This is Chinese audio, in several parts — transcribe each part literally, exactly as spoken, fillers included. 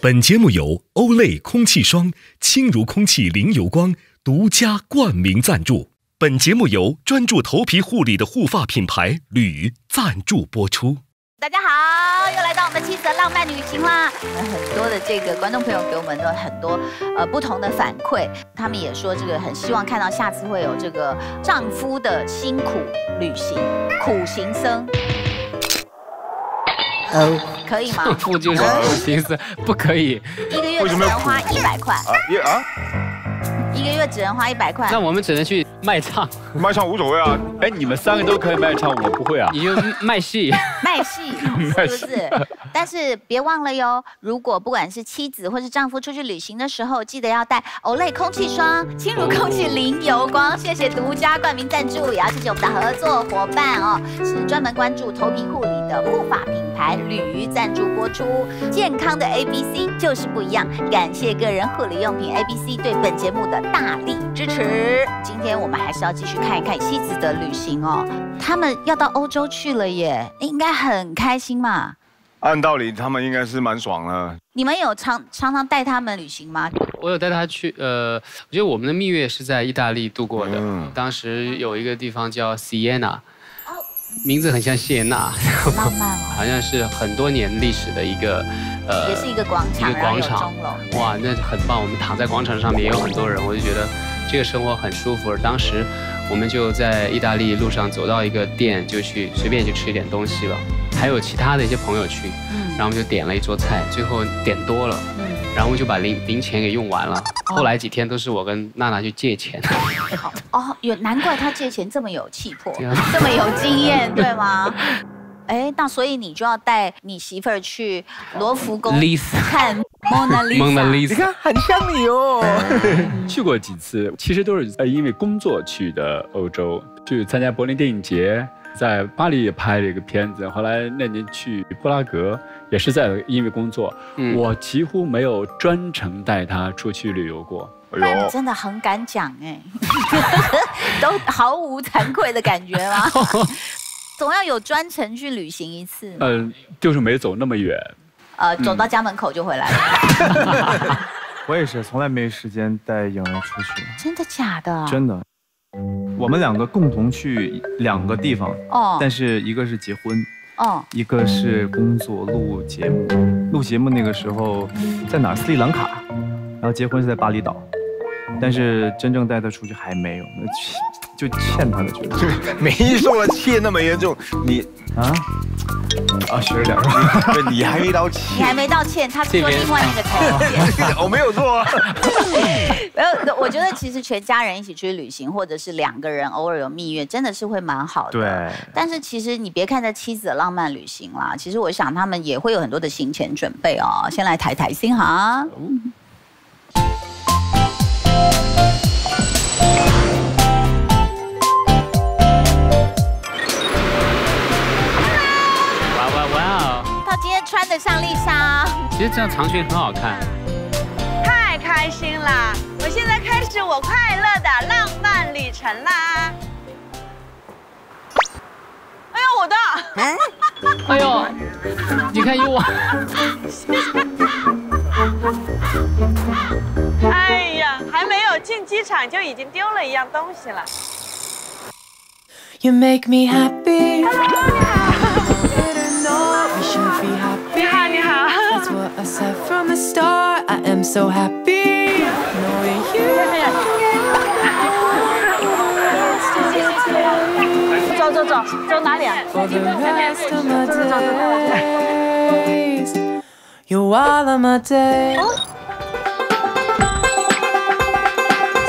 本节目由 Olay 空气霜轻如空气零油光独家冠名赞助。本节目由专注头皮护理的护发品牌吕赞助播出。大家好，又来到我们的妻子的浪漫旅行啦！很多的这个观众朋友给我们的很多呃不同的反馈，他们也说这个很希望看到下次会有这个丈夫的辛苦旅行，苦行僧。哦，可以吗？丈夫就是苦行僧，不可以。一个月只能花一百块。啊一啊。 一个月只能花一百块，那我们只能去卖唱，卖唱无所谓啊。哎，你们三个都可以卖唱，我不会啊。你就卖戏，卖戏是不是？但是别忘了哟，如果不管是妻子或是丈夫出去旅行的时候，记得要带 Olay 空气霜，轻如空气，零油光。谢谢独家冠名赞助，也要谢谢我们的合作伙伴哦，是专门关注头皮护理的护发品牌吕赞助播出。健康的 A B C 就是不一样，感谢个人护理用品 A B C 对本节目的 大力支持！今天我们还是要继续看一看妻子的旅行哦。他们要到欧洲去了耶，应该很开心嘛。按道理他们应该是蛮爽的。你们有常常常带他们旅行吗？我有带他去，呃，我觉得我们的蜜月是在意大利度过的。嗯、当时有一个地方叫 Siena， 名字很像谢娜，浪漫哦，好像是很多年历史的一个，呃，也是一个广场，一个广场，哇，那很棒！我们躺在广场上面也有很多人，我就觉得这个生活很舒服。当时我们就在意大利路上走到一个店，就去随便就吃一点东西了，还有其他的一些朋友去，然后我们就点了一桌菜，最后点多了。 然后我就把零零钱给用完了，后来几天都是我跟娜娜去借钱。哦，有难怪她借钱这么有气魄，这么有经验，对吗？哎，那所以你就要带你媳妇儿去罗浮宫看蒙娜丽莎，你看很像你哦。去过几次，其实都是因为工作去的欧洲，去参加柏林电影节。 在巴黎也拍了一个片子，后来那年去布拉格也是在因为工作，嗯、我几乎没有专程带他出去旅游过。哎呦，你真的很敢讲哎，都毫无惭愧的感觉吗？总要有专程去旅行一次。嗯、呃，就是没走那么远，呃，走到家门口就回来了。我也是，从来没时间带颖儿出去。真的假的？真的。 我们两个共同去两个地方，哦，但是一个是结婚，哦，一个是工作录节目。录节目那个时候在哪儿？斯里兰卡，然后结婚是在巴厘岛，但是真正带他出去还没有，就欠他的觉得，没受了气那么严重，你啊。 啊，学着点吧。对，你还没道歉，你还没道歉，他做另外那个道歉。我没有做啊。没有，我觉得其实全家人一起去旅行，或者是两个人偶尔有蜜月，真的是会蛮好的。对。但是其实你别看在妻子的浪漫旅行啦，其实我想他们也会有很多的行前准备哦。先来抬抬心哈。嗯 穿得像丽莎，其实这样长裙很好看，太开心了！我现在开始我快乐的浪漫旅程啦！哎呦我的，嗯、哎呦，你看有我，哎呀，还没有进机场就已经丢了一样东西了。You make me happy. 你好，你好。走走走，走哪里啊？走走走。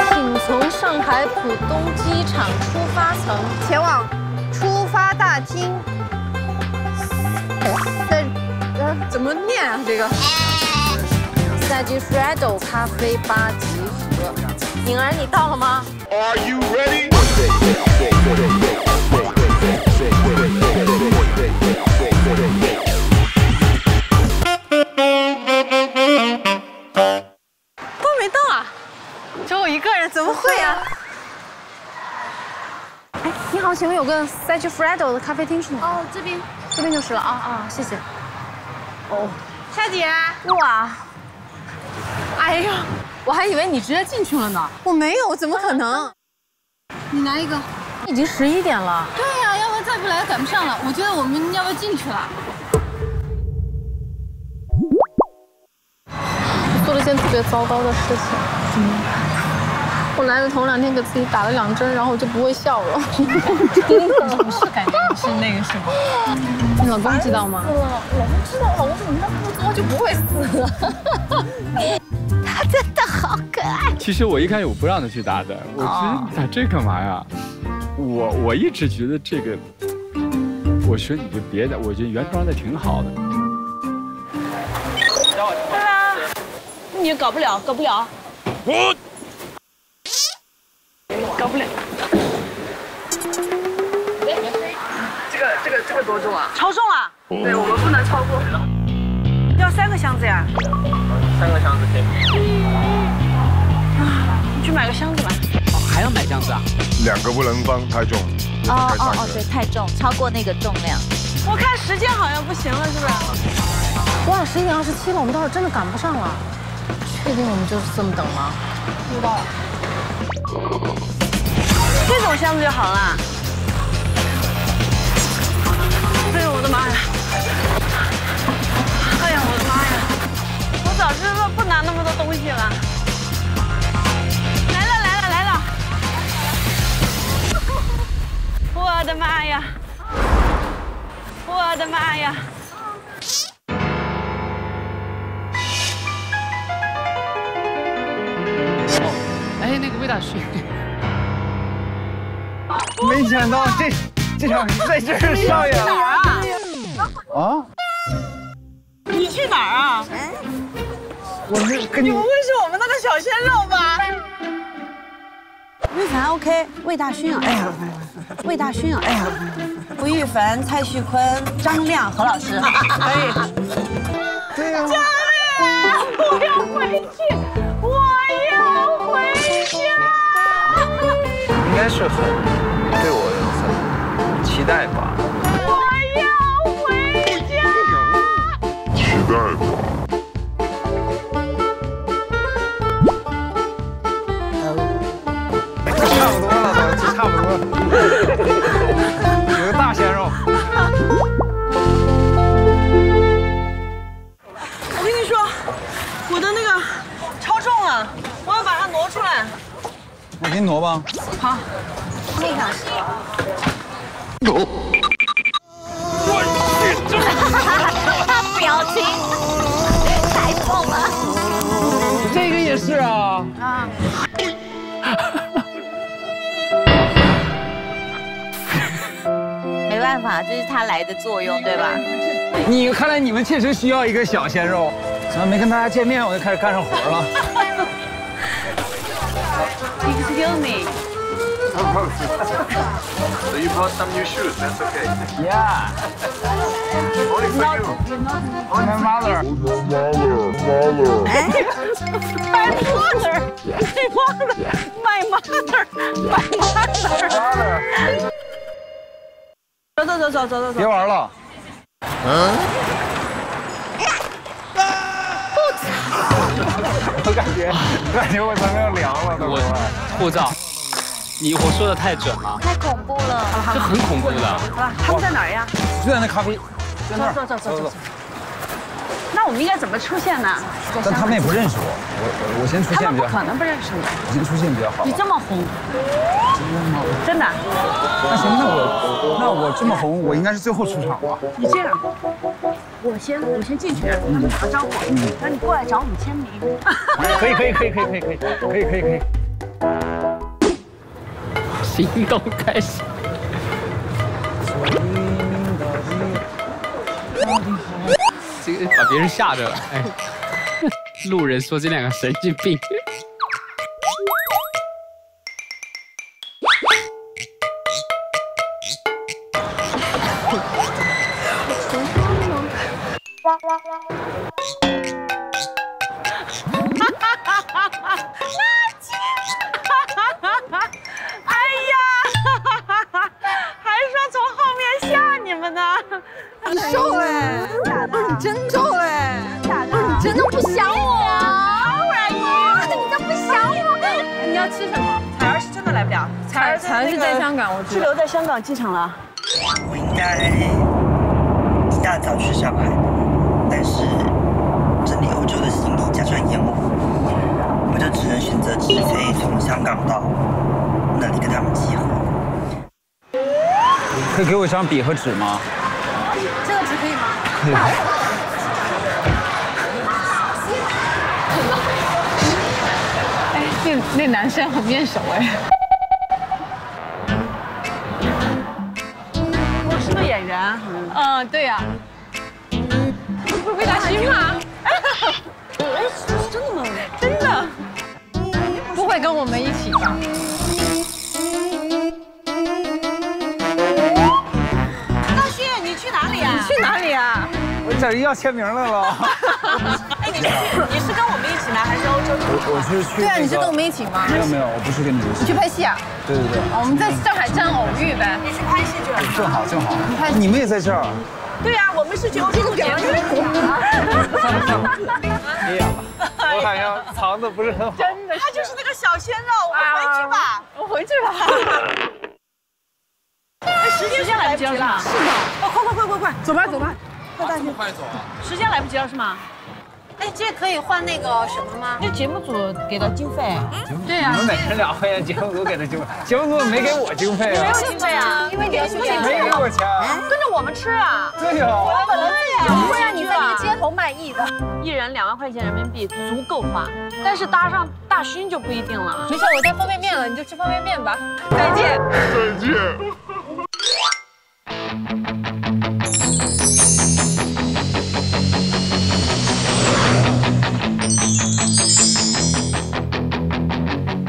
请从上海浦东机场出发层前往出发大厅。 在呃怎么念啊？这个在去 Fredo 咖啡吧集合。颖儿，你到了吗 ？Are you ready？ 都没动啊，只有我一个人，怎么会啊？哎，你好，请问有个在去 Fredo 的咖啡厅是哪？哦，这边。 这边就是了啊啊，谢谢。哦，夏姐，哇，哎呦，我还以为你直接进去了呢。我没有，怎么可能？啊啊、你拿一个。已经十一点了。对呀、啊，要不然再不来赶不上了。我觉得我们要不要进去了？我做了一件特别糟糕的事情。嗯。我来的头两天给自己打了两针，然后我就不会笑了。我是感觉你是那个什么？你老公知道吗？老公知道，老公说你要不作就不会死了。他真的好可爱。其实我一开始我不让他去打的，我觉得你打这干嘛呀？我我一直觉得这个，我说你就别打，我觉得原装的挺好的。对吧？你搞不了，搞不了。我搞不了。这个这个这个多重啊？超重啊！对我们不能超过。要三个箱子呀？三个箱子可以。啊，你去买个箱子吧。 还要买箱子啊？两个不能放，太重。哦哦哦，对，太重，超过那个重量。我看时间好像不行了，是不是？哇，十一点二十七了，我们到时候真的赶不上了。确定我们就是这么等吗？不知道。这种箱子就好了。哎呦我的妈呀！哎呀我的妈呀！我早知道不拿那么多东西了。 我的妈呀！我的妈呀！哦，哎，那个魏大师，没想到这这场在这儿上演了。啊？啊？你去哪儿啊？我是跟你。你不会是我们那个小鲜肉吧？ 魏凡 ，OK， 魏大勋啊，哎呀，魏大勋啊，哎呀，吴亦凡、蔡徐坤、张亮、何老师，可以。对呀。张亮，我要回去，我要回家。应该是很对我有很期待吧。我要回家。期待吧。 差不多，有个大鲜肉。我跟你说，我的那个超重了，我要把它挪出来。我给你挪吧。好。那个。我表情太重了。这个也是啊。啊。 没办法，这是他来的作用，对吧？你看来你们确实需要一个小鲜肉。怎么没跟大家见面，我就开始干上活了 ？Excuse me. So you brought some new shoes? That's okay. Yeah. Only for you. Only my mother. Mother. My mother. My mother. My mother. 走走走走走走走！别玩了。嗯。我感觉，我感觉我咱们要凉了，对不对？护照，你我说的太准了。太恐怖了。好了好了，这很恐怖的。好了，他们在哪儿呀？就在那咖啡。在那儿。走走走走。那我们应该怎么出现呢？但他们也不认识我，我我先出现比较好。他们不可能不认识你。我先出现比较好。你这么红。 真的？那行，那我那我这么红，我应该是最后出场吧？你这样，我先我先进去，跟他们打个招呼，然后你过来找我们签名。可以可以可以可以可以可以可以可以可以。行动开始。这个把别人吓着了，哎，路人说这两个神经病。 真重哎！真的不想我，吃什么？彩儿是真的来不了，彩儿彩儿是在香港，我知道。是留在香港机场了。我应该一大早去上海，但是整理欧洲的行李加上延误，我就只能选择直飞从香港到那里跟他们集合。可以给我一张笔和纸吗？这个纸可以吗？可以。 那男生很面熟哎，我是个演员。嗯，对呀。会不会打情骂？哎，是真的吗？真的。不会跟我们一起吧？大旭，你去哪里啊？去哪里啊？我找人要签名来了。哎，你你是跟我们一起来还是欧洲？我我是去。对啊，你是跟我们一起吗？没有没有，我不是跟你一起。你去拍戏啊？对对对。我们在上海站偶遇呗。你去拍戏去了？正好正好。你拍？你们也在这儿？对呀，我们是去欧洲节目。算了算了，你演吧。我好像藏的不是很好。真的，他就是那个小鲜肉。我回去吧，我回去吧。哎，时间来不及了。是吗？哦，快快快快快，走吧走吧。 这么快走啊！时间来不及了是吗？哎，这可以换那个什么吗？这节目组给的经费，对啊，你们每人两块钱，节目组给的经费，节目组没给我经费啊，没有经费啊，因为你们没给我钱，跟着我们吃啊，对啊，我本来不会让你在那个街头卖艺的，一人两万块钱人民币足够花，但是搭上大勋就不一定了。没事，我带方便面了，你就吃方便面吧。再见，再见。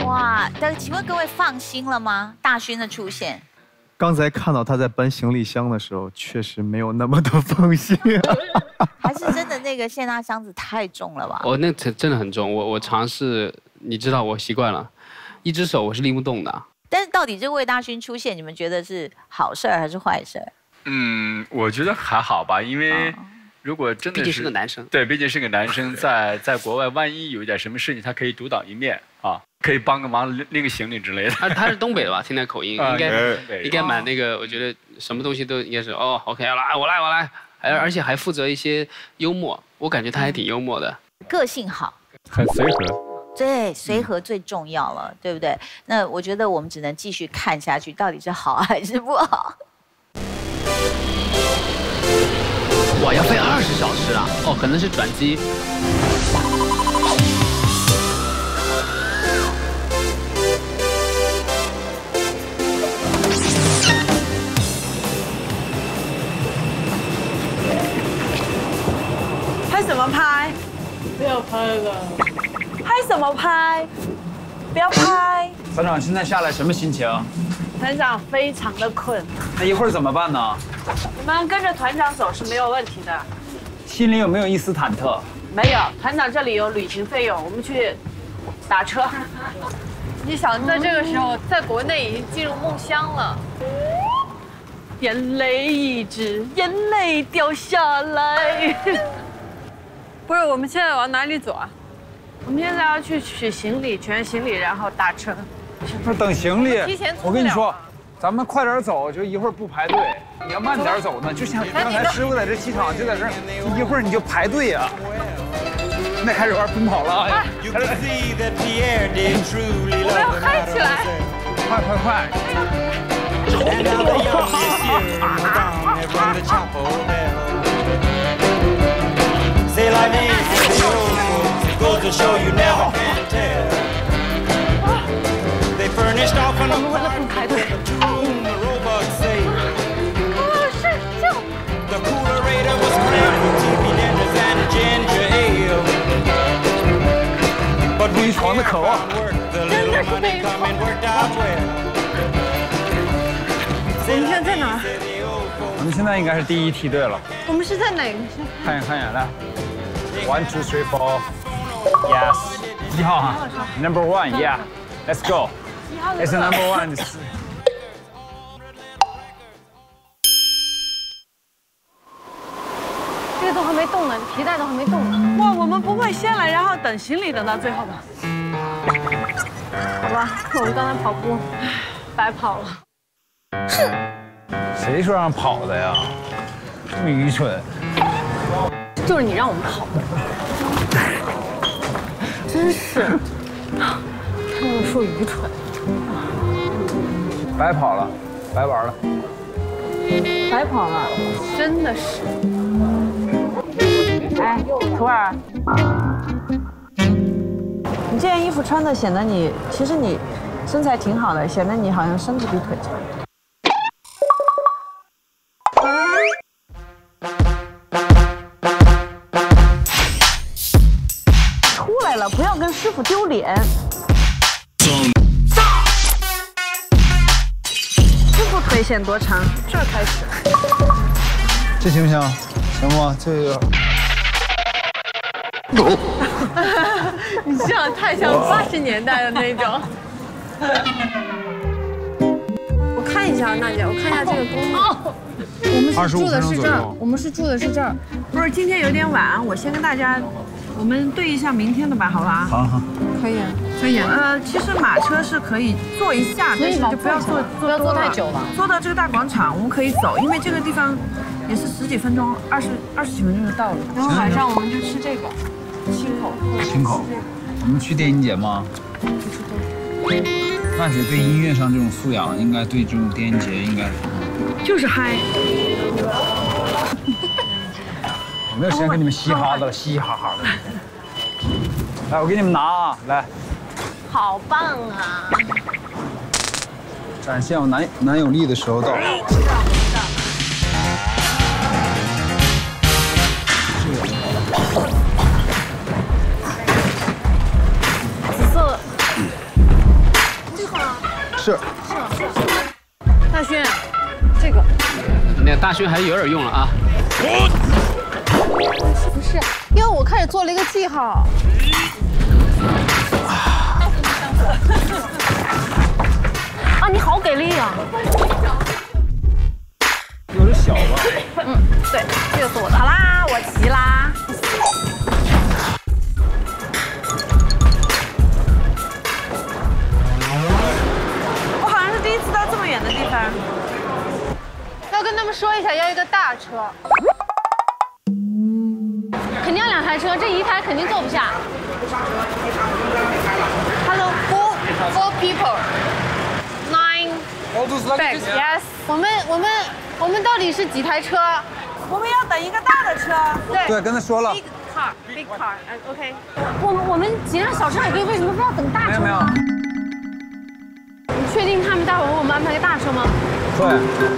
哇，但请问各位放心了吗？大勋的出现，刚才看到他在搬行李箱的时候，确实没有那么的放心。还是真的那个谢娜箱子太重了吧？哦，那真的很重。我我尝试，你知道我习惯了，一只手我是拎不动的。但是到底这位大勋出现，你们觉得是好事儿还是坏事儿？嗯，我觉得还好吧，因为。哦 如果真的是，毕竟是个男生，对，毕竟是个男生，在在国外，万一有一点什么事情，他可以独当一面啊，可以帮个忙拎拎个行李之类的。他他是东北的吧？听他口音，应该应该蛮那个，我觉得什么东西都应该是哦 ，OK 来，我来我来，而而且还负责一些幽默，我感觉他还挺幽默的，个性好，很随和。 对，随和最重要了，对不对？那我觉得我们只能继续看下去，到底是好还是不好。 哇，要飞二十小时啊！哦，可能是转机。拍什么拍？不要拍了。拍什么拍？不要拍。团长现在下来什么心情？团长非常的困。那一会儿怎么办呢？ 你们跟着团长走是没有问题的，心里有没有一丝忐忑？没有，团长这里有旅行费用，我们去打车。你想在这个时候，在国内已经进入梦乡了，眼泪一直，眼泪掉下来。不是，我们现在往哪里走啊？我们现在要去取行李，取完行李然后打车。不是等行李，我跟你说。 咱们快点走，就一会儿不排队。你要慢点走呢，就像刚才师傅在这机场就在这儿，一会儿你就排队呀、啊。那开始玩奔跑了啊！我要嗨起来！快快快！我们排队。 对于床的渴望，真的是对于床。我们现在在哪儿？我们现在应该是第一梯队了。我们是在哪个？看一看一眼来 ，one two three four， yes， 一号哈 ，number one，yeah，let's go，it's number one。这个都很还没动呢，皮带都还没动呢。哇，我们不会先来，然后等行李等到最后吧？好吧，我们刚才跑步白跑了。哼！谁说让跑的呀？这么愚蠢！就是你让我们跑的，真是。他们说愚蠢，白跑了，白玩了。 白跑了，真的是。哎，徒儿，你这件衣服穿的显得你，其实你身材挺好的，显得你好像身子比腿长。出来了，不要跟师傅丢脸。 腿显多长？这开始，这行不行？行不？这个，你这样太像八十年代的那种。我看一下，娜姐，我看一下这个公路。我们是住的是这儿，我们是住的是这儿。不是，今天有点晚，我先跟大家，我们对一下明天的吧，好吧？好好，可以。 可以呃，其实马车是可以坐一下，但是就不要坐坐不要坐太久了。坐到这个大广场，我们可以走，因为这个地方也是十几分钟，二十二十几分钟就到了。然后晚上我们就吃这个，清口。清口。你们去电影节吗？不去。娜姐对音乐上这种素养，应该对这种电影节应该就是嗨。我没有时间跟你们嘻哈的，嘻嘻哈哈的。来，我给你们拿啊，来。 好棒啊！展现我男男友力的时候到了。紫色。这个吗？是。是。大勋，这个。那大勋还有点用了啊。不是，因为我开始做了一个记号。 啊，你好给力啊！有点小吧？嗯，对，这个是我的。好啦，我骑啦。我好像是第一次到这么远的地方。要跟他们说一下，要一个大车。肯定要两台车，这一台肯定坐不下。 Hello, four, four people, nine bags. Yes. 我们我们我们到底是几台车？我们要等一个大的车。对对，跟他说了。Big car, big car. OK. 我们我们几辆小车也可以，为什么非要等大车？没有没有。你确定他们待会儿为我们安排个大车吗？对。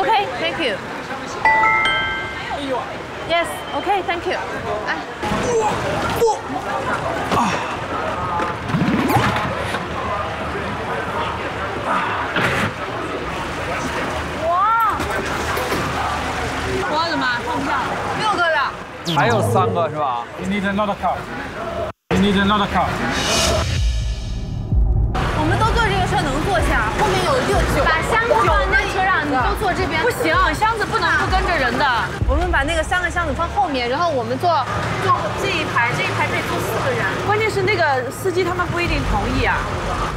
OK, thank you. Yes. OK, thank you. 哎。 不啊！哇！我的妈，放不下，六个了，还有三个是吧 ？You need another car. You need another car. 我们都坐这个车能坐下，后面有六九，把箱子放在车上，你都坐这边。不行，箱子不能不跟着人的。我们把那个三个箱子放后面，然后我们坐坐这一排，这一排可以坐四个人。关键是那个司机他们不一定同意啊。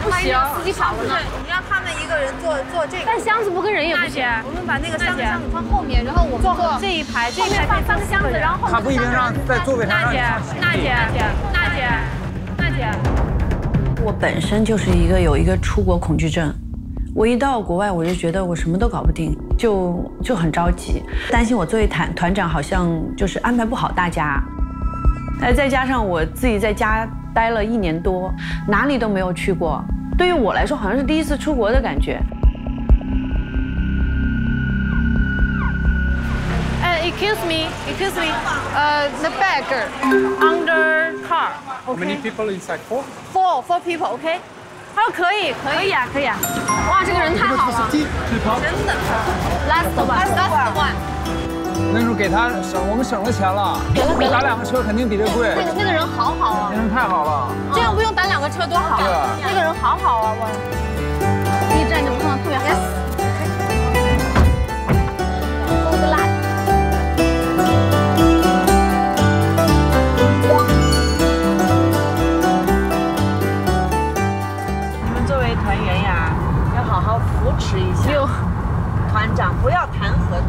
不行，司机跑了呢。你让他们一个人坐坐这个。但箱子不跟人也不行。我们把那个三个箱子放后面，然后我们坐这一排，这一排放三个箱子，然后他不一定让在座位上。娜姐，娜姐，娜姐，娜姐。 我本身就是一个有一个出国恐惧症，我一到国外我就觉得我什么都搞不定，就就很着急，担心我作为团团长好像就是安排不好大家，哎，再加上我自己在家待了一年多，哪里都没有去过，对于我来说好像是第一次出国的感觉。哎 ，excuse me, excuse me, 呃、uh, the bag under car. How many people inside? Four. Four, four people, OK? 他说可以，可以啊，可以啊。哇，这个人太好了，真的。Last one，last one。那时候给他省，我们省了钱了。给了给了。打两个车肯定比这贵。那个人好好啊。那人太好了。这样不用打两个车多好啊！那个人好好啊，我。第一站就碰到特别好。Yes。要谈合同，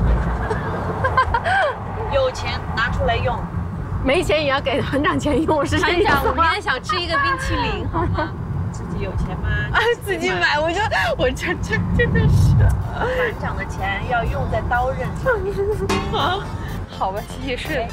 有钱拿出来用，没钱也要给团长钱用。是团长，我明天想吃一个冰淇淋，好吗？自己有钱吗？啊，自己买。我就我这这真的是，团长的钱要用在刀刃上。啊，好吧，也是。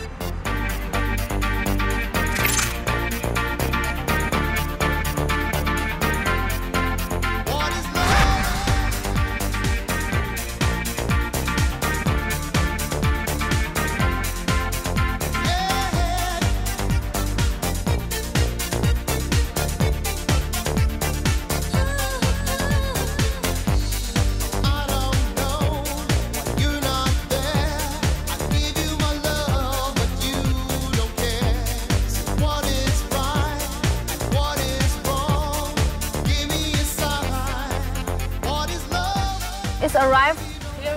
Arrive,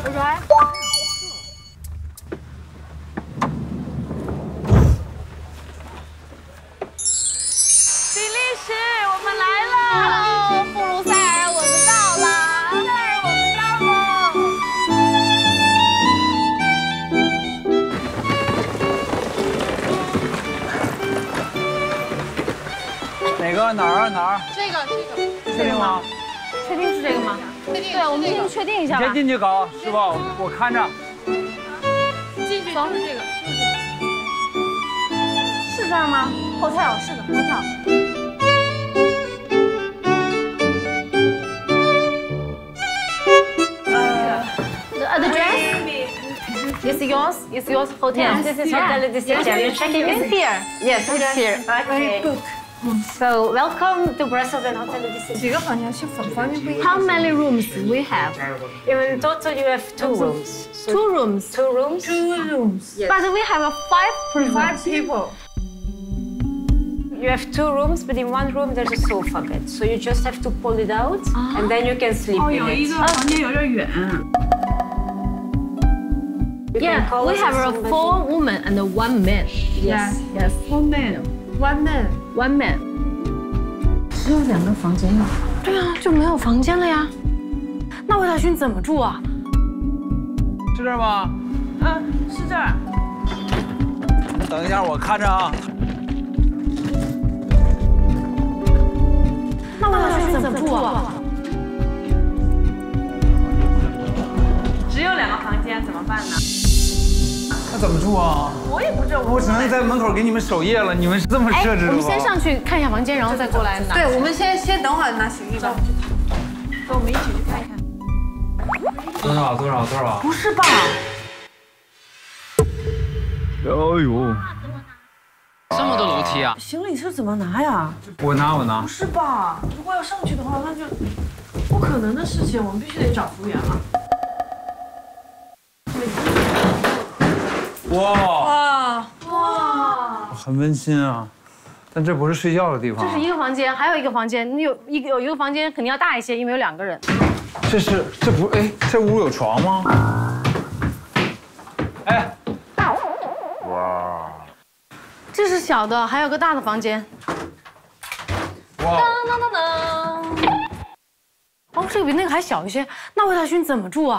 arrive. Delicious, 我们来了。布鲁塞尔，我们到了。布鲁塞尔，我们到了。哪个？哪儿？哪儿？这个，这个。确定吗？确定是这个吗？ 对，我们进去确定一下吧。先进去搞，师傅，我看着。进去就是这个，是这样吗？后跳是的，后跳。呃 ，the dress? Yes, yours. Yes, yours. Hotel. This is hotel. This is hotel. Checking in here. Yes, it's here. Okay. So welcome to Brussels and Hotel de City. How many rooms we have? In total, you have two rooms. Two rooms. Two rooms. Two rooms. But we have five people. Five people. You have two rooms, but in one room there's a sofa bed. So you just have to pull it out, and then you can sleep in it. 哦，有一个房间有点远。 Yeah, we have four women and one man. Yes, yes. One man. One man. One man. 只有两个房间了。对啊，就没有房间了呀。那魏大勋怎么住啊？是这儿吗？嗯，是这儿。你等一下，我看着啊。那魏大勋怎么住啊？只有两个房间，怎么办呢？ 那怎么住啊？我也不知道，我只能在门口给你们守夜了。你们是这么设置的吗？我们先上去看一下房间，然后再过来拿。对，我们先先等会儿拿行李吧。跟我们一起去看一看。多少？多少？多少？不是吧？哎呦！这么多楼梯啊！行李是怎么拿呀？我拿，我拿。不是吧？如果要上去的话，那就不可能的事情，我们必须得找服务员了。 哇哇很温馨啊，但这不是睡觉的地方。这是一个房间，还有一个房间，你有一有一个房间肯定要大一些，因为有两个人。这是这不哎，这屋有床吗？哎，哇，这是小的，还有个大的房间。哇，当当当当，哦，这个比那个还小一些，那魏大勋怎么住啊？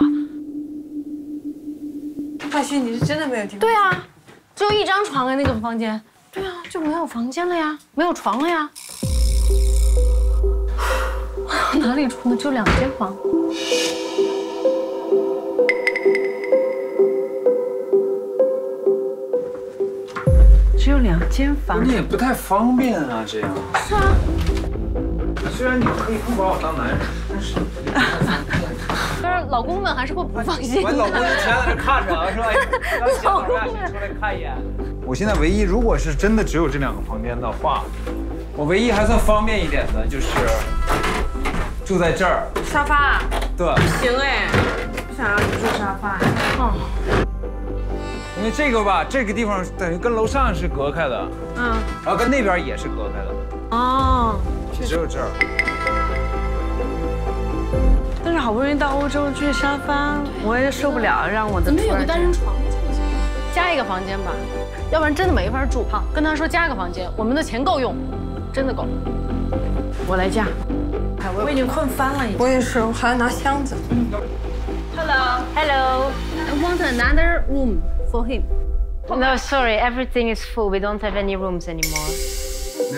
大勋，你是真的没有听过？对啊，只有一张床啊，那个房间。对啊，就没有房间了呀，没有床了呀。哪里住呢？就两间房。只有两间房。那也不太方便啊，这样。是啊。虽然你可以不把我当男人，但是。但是老公们还是会不放心。我老公前两天看着啊，是吧？老公们出来看一眼。我现在唯一，如果是真的只有这两个房间的话，我唯一还算方便一点的就是住在这儿。沙发。对。不行哎，不想让你住沙发。哦。因为这个吧，这个地方等于跟楼上是隔开的。嗯。然后跟那边也是隔开的。哦。只有这儿。 但是好不容易到欧洲去沙发，我也受不了，让我的。你们有个单人床，加一个房间吧，要不然真的没法住。好，跟他说加个房间，我们的钱够用，真的够。我来加。哎，我已经困翻了，已经。我也是，我还要拿箱子。嗯。Hello. Hello. I want another room for him. No, sorry, everything is full. We don't have any rooms anymore.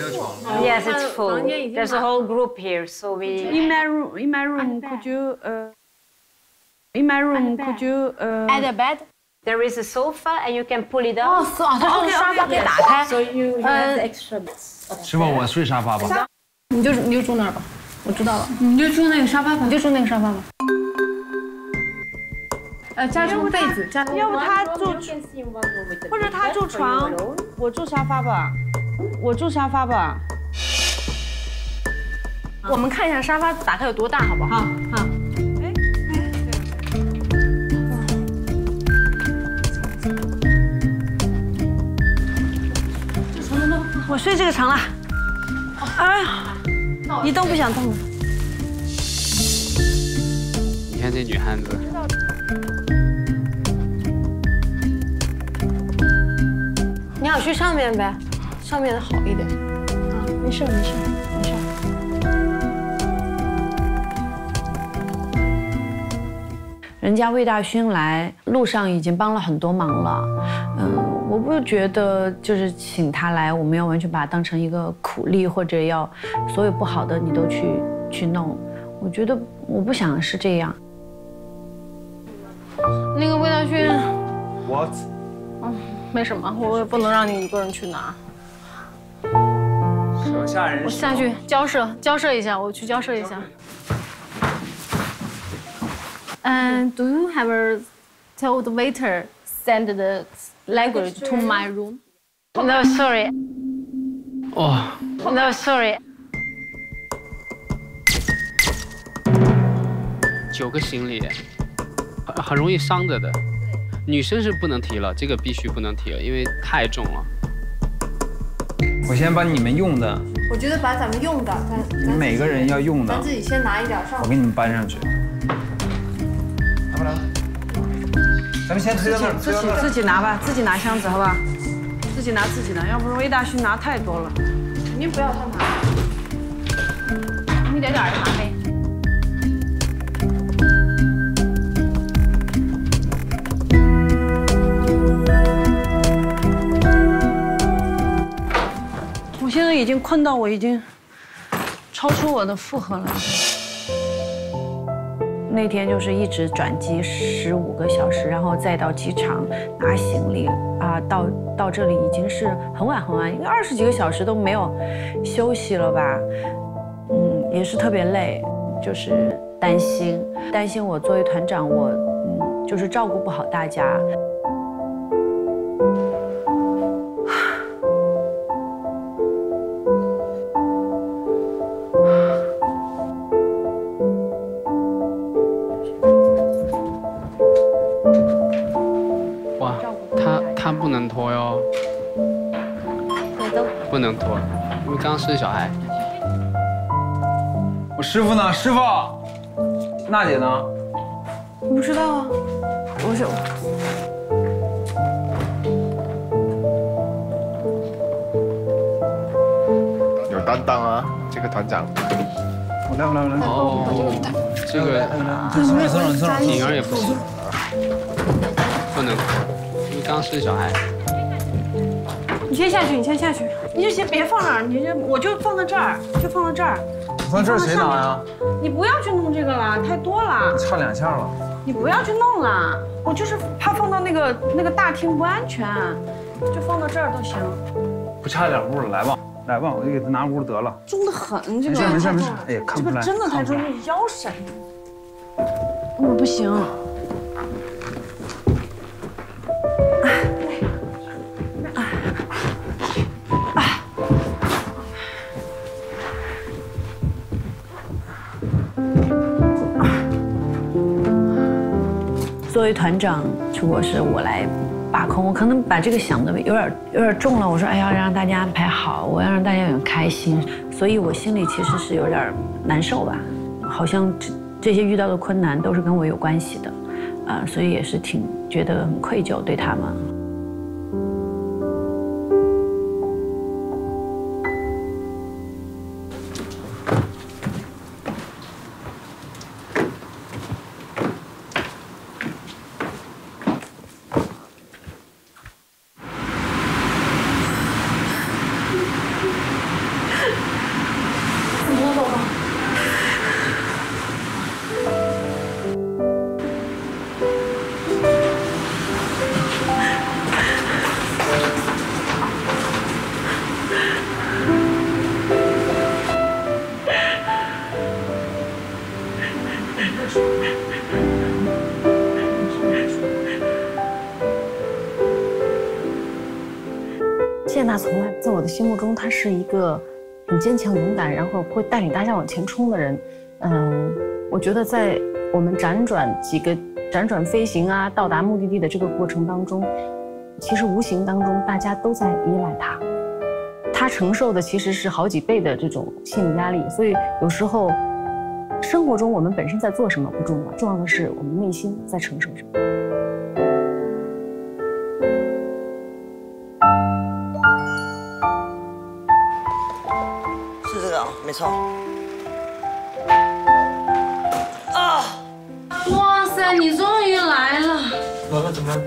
Oh, yes, it's full. There's a whole group here, so we. In my room, in my room, could you? Uh, in my room, could you? Uh, Add a bed. There is a sofa, and you can pull it up. Oh, so okay, okay. So you have the extra beds. 师傅，我睡沙发吧。你就你就住那儿吧，我知道了。你就住那个沙发吧，你就住那个沙发吧。呃，加张被子，加要不他住，或者他住床，我住沙发吧。 我住沙发吧。我们看一下沙发打开有多大，好不好？好。好。哎，哎，这床能动？我睡这个床了。哎呀，一动不想动。你看这女汉子。 你想去上面呗，上面的好一点。啊，没事没事没事。人家魏大勋来路上已经帮了很多忙了，嗯，我不觉得就是请他来，我们要完全把他当成一个苦力，或者要所有不好的你都去去弄。我觉得我不想是这样。那个魏大勋。What？ 嗯。 没什么，我也不能让你一个人去拿。手下人，我下去交涉交涉一下，我去交涉一下。嗯 ，Do you ever tell the waiter send the luggage to my room? No, sorry. Oh, no, sorry. 九个行李，很很容易伤着的。 女生是不能提了，这个必须不能提了，因为太重了。我先把你们用的，我觉得把咱们用的，咱咱每个人要用的，咱自己先拿一点上。我给你们搬上去，拿不来？咱们先推到那儿，自己自己拿吧，自己拿箱子，好吧？自己拿自己的，要不然魏大勋拿太多了。肯定不要他拿，一点点的拿呗。 我现在已经困到我已经超出我的负荷了。那天就是一直转机十五个小时，然后再到机场拿行李啊，到到这里已经是很晚很晚，应该二十几个小时都没有休息了吧？嗯，也是特别累，就是担心担心我作为团长，我嗯就是照顾不好大家。 刚生小孩，我师傅呢？师傅，娜姐呢？我不知道啊，我是有担当啊，这个团长。我来，我来，我来。哦，这个女儿也不行，不能，因为刚生小孩。你先下去，你先下去。 你就先别放那儿，你就我就放到这儿，就放到这儿。放这儿谁拿呀？你不要去弄这个了，太多了。差两下了。你不要去弄了，我就是怕放到那个那个大厅不安全，就放到这儿都行。不差两屋了，来吧，来吧，我就给他拿屋得了。重得很，这个没事没事，哎呀，看不出来，真的太重，腰闪。我不行。 作为团长，如果是我来把控，我可能把这个想的有点有点重了。我说，哎呀，让大家安排好，我要让大家很开心，所以我心里其实是有点难受吧。好像这这些遇到的困难都是跟我有关系的，啊，所以也是挺觉得很愧疚对他们。谢娜从来在我的心目中，她是一个很坚强、勇敢，然后会带领大家往前冲的人。嗯，我觉得在我们辗转几个辗转飞行啊，到达目的地的这个过程当中，其实无形当中大家都在依赖她。 他承受的其实是好几倍的这种心理压力，所以有时候生活中我们本身在做什么不重要，重要的是我们内心在承受什么。是这个，没错。啊！哇塞，你终于来了！来了，怎么了？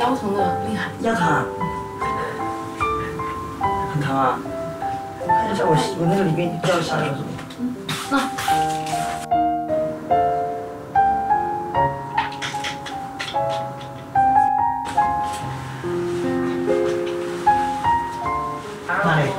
腰疼的厉害。腰疼。 疼啊！看一下我我那个里面掉下来了什么？嗯，那、啊、那里？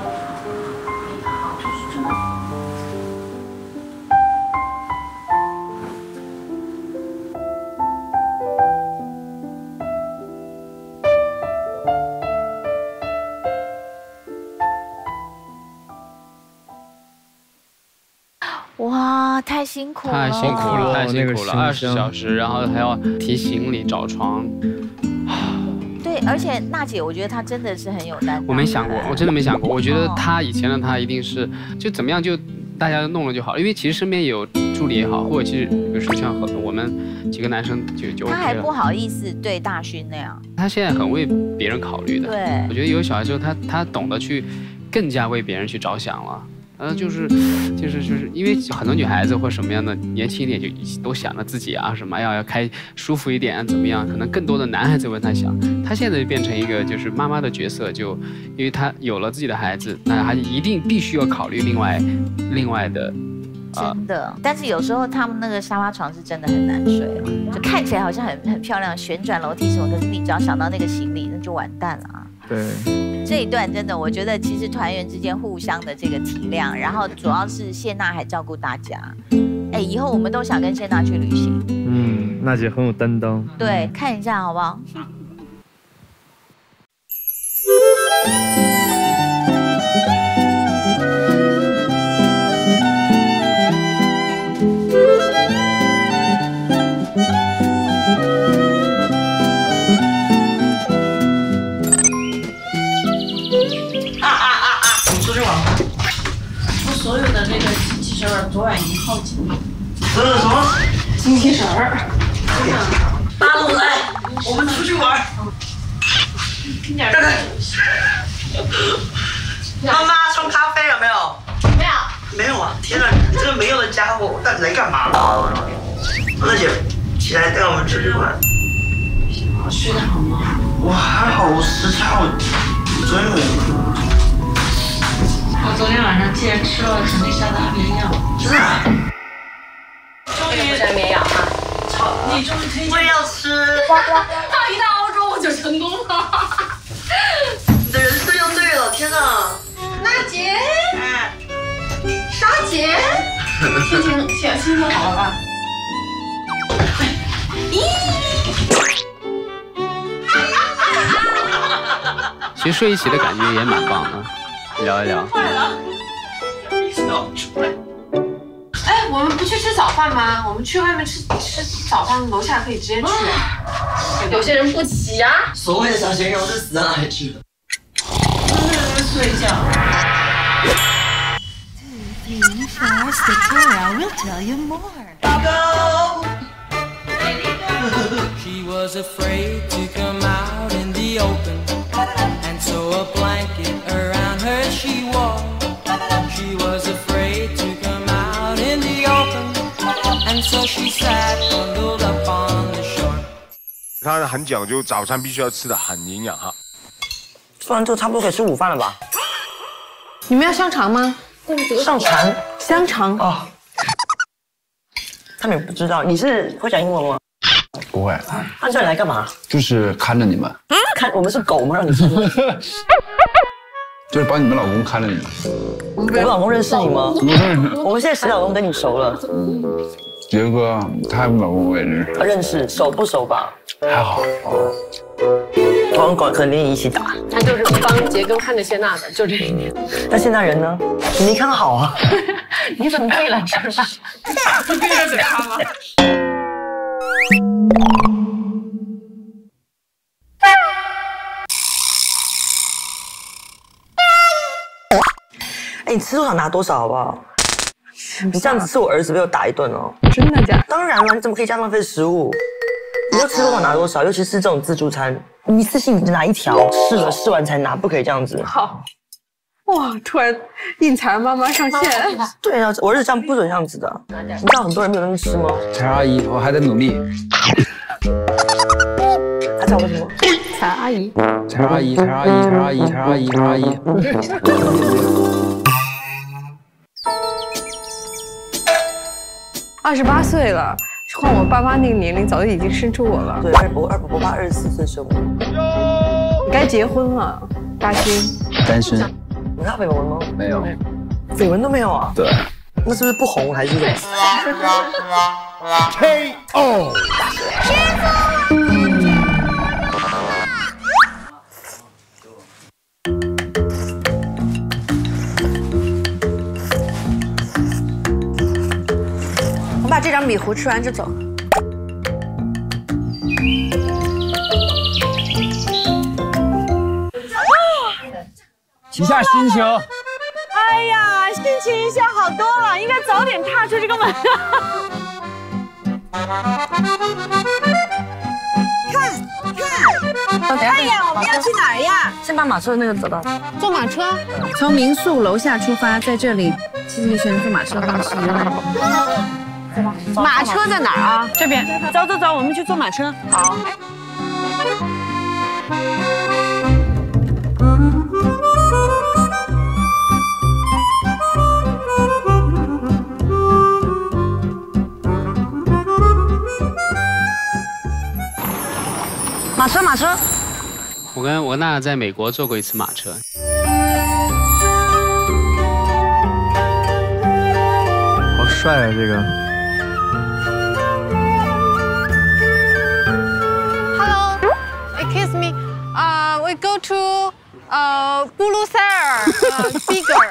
太辛苦了，太辛苦了，太辛苦了！二十小时，然后还要提行李、找床。对，而且娜姐，我觉得她真的是很有担当。我没想过，我真的没想过。我觉得她以前的她一定是就怎么样就大家弄了就好了，因为其实身边有助理也好，或者其实比如说像我们几个男生就就 OK 了。她还不好意思对大勋那样。她现在很为别人考虑的。对，我觉得有小孩之后，她她懂得去更加为别人去着想了。 呃，就是，就是，就是因为很多女孩子或什么样的年轻一点就都想着自己啊什么要要开舒服一点怎么样，可能更多的男孩子为她想，她现在就变成一个就是妈妈的角色，就因为她有了自己的孩子，那她一定必须要考虑另外另外的。 真的，但是有时候他们那个沙发床是真的很难睡，就看起来好像很很漂亮，旋转楼梯什么，可是你只要想到那个行李，那就完蛋了啊。对，这一段真的，我觉得其实团员之间互相的这个体谅，然后主要是谢娜还照顾大家。哎，以后我们都想跟谢娜去旅行。嗯，娜姐很有担当。对，看一下好不好？昨晚已经耗尽了。这是什么？精气神儿。大陆来，我们出去玩。听点。妈妈冲咖啡有没有？没有。没有啊！天哪，你这个没有的家伙，到底来干嘛？二姐，起来带我们出去玩。我睡得好吗？我还好，我时差我昨天有。 我昨天晚上竟然吃了整粒沙的安眠药，真的？终于安眠药啊！好，你终于推荐我要吃。他一到欧洲我就成功了。你的人生就对了，天哪！娜姐，莎姐，心情心心情好了吧？其实睡一起的感觉也蛮棒的。 聊一聊。坏了，笑出来。哎，我们不去吃早饭吗？我们去外面吃吃早饭，楼下可以直接去。有些人不起啊。所谓的小鲜肉是死到哪里去的？都在那边睡觉。大哥。She walked, she was afraid to come out in the open, and so she sat bundled up on the shore. 他很讲究，早餐必须要吃的很营养哈。做完之后差不多可以吃午饭了吧？你们要香肠吗？上肠，香肠哦。他们也不知道你是会讲英文吗？不会。他叫你来干嘛？就是看着你们。嗯，看我们是狗吗？让你。 就是把你们老公看着你们，我老公认识你吗？我们现在谁老公跟你熟了？杰哥，他老公我也认识。认识，熟不熟吧？还好。网管和林怡一起打。他就是帮杰哥看着谢娜的，就这一点。那谢娜人呢？你没看好啊？你怎么背了是吧？不背着嘴哈吗？哎，你吃多少拿多少好不好？ 你这样子吃我儿子被我打一顿哦！真的假的？当然了，你怎么可以这样浪费食物？你要吃多少拿多少，尤其是这种自助餐，你一次性你拿一条，试了试完才拿，不可以这样子。好，哇，突然应采儿妈妈上线。对啊，我儿子这样不准这样子的。你知道很多人没有东西吃吗？采儿阿姨，我还在努力。他叫我什么？采儿阿姨。采儿阿姨，采儿阿姨，采儿阿姨，采儿阿姨，采儿阿姨。 二十八岁了，换我爸妈那个年龄，早就已经生出我了。对，二伯二伯爸二十四岁生我。你该结婚了，大勋。单身。你有绯闻吗？没有。绯闻都没有啊？对。那是不是不红还是？对。K O。把这张米糊吃完就走。一下心情。哎呀，心情一下好多了，应该早点踏出这个门。看看，哎呀，我们要去哪儿呀？先把马车那个走到。坐马车？从民宿楼下出发，在这里继续选坐马车方式。 马车在哪儿啊？这边，走走走，我们去坐马车。好。马车，马车。我跟我娜在美国坐过一次马车。 帅啊，这个 ！Hello, excuse me. Uh, we go to uh 布鲁塞尔 bigger.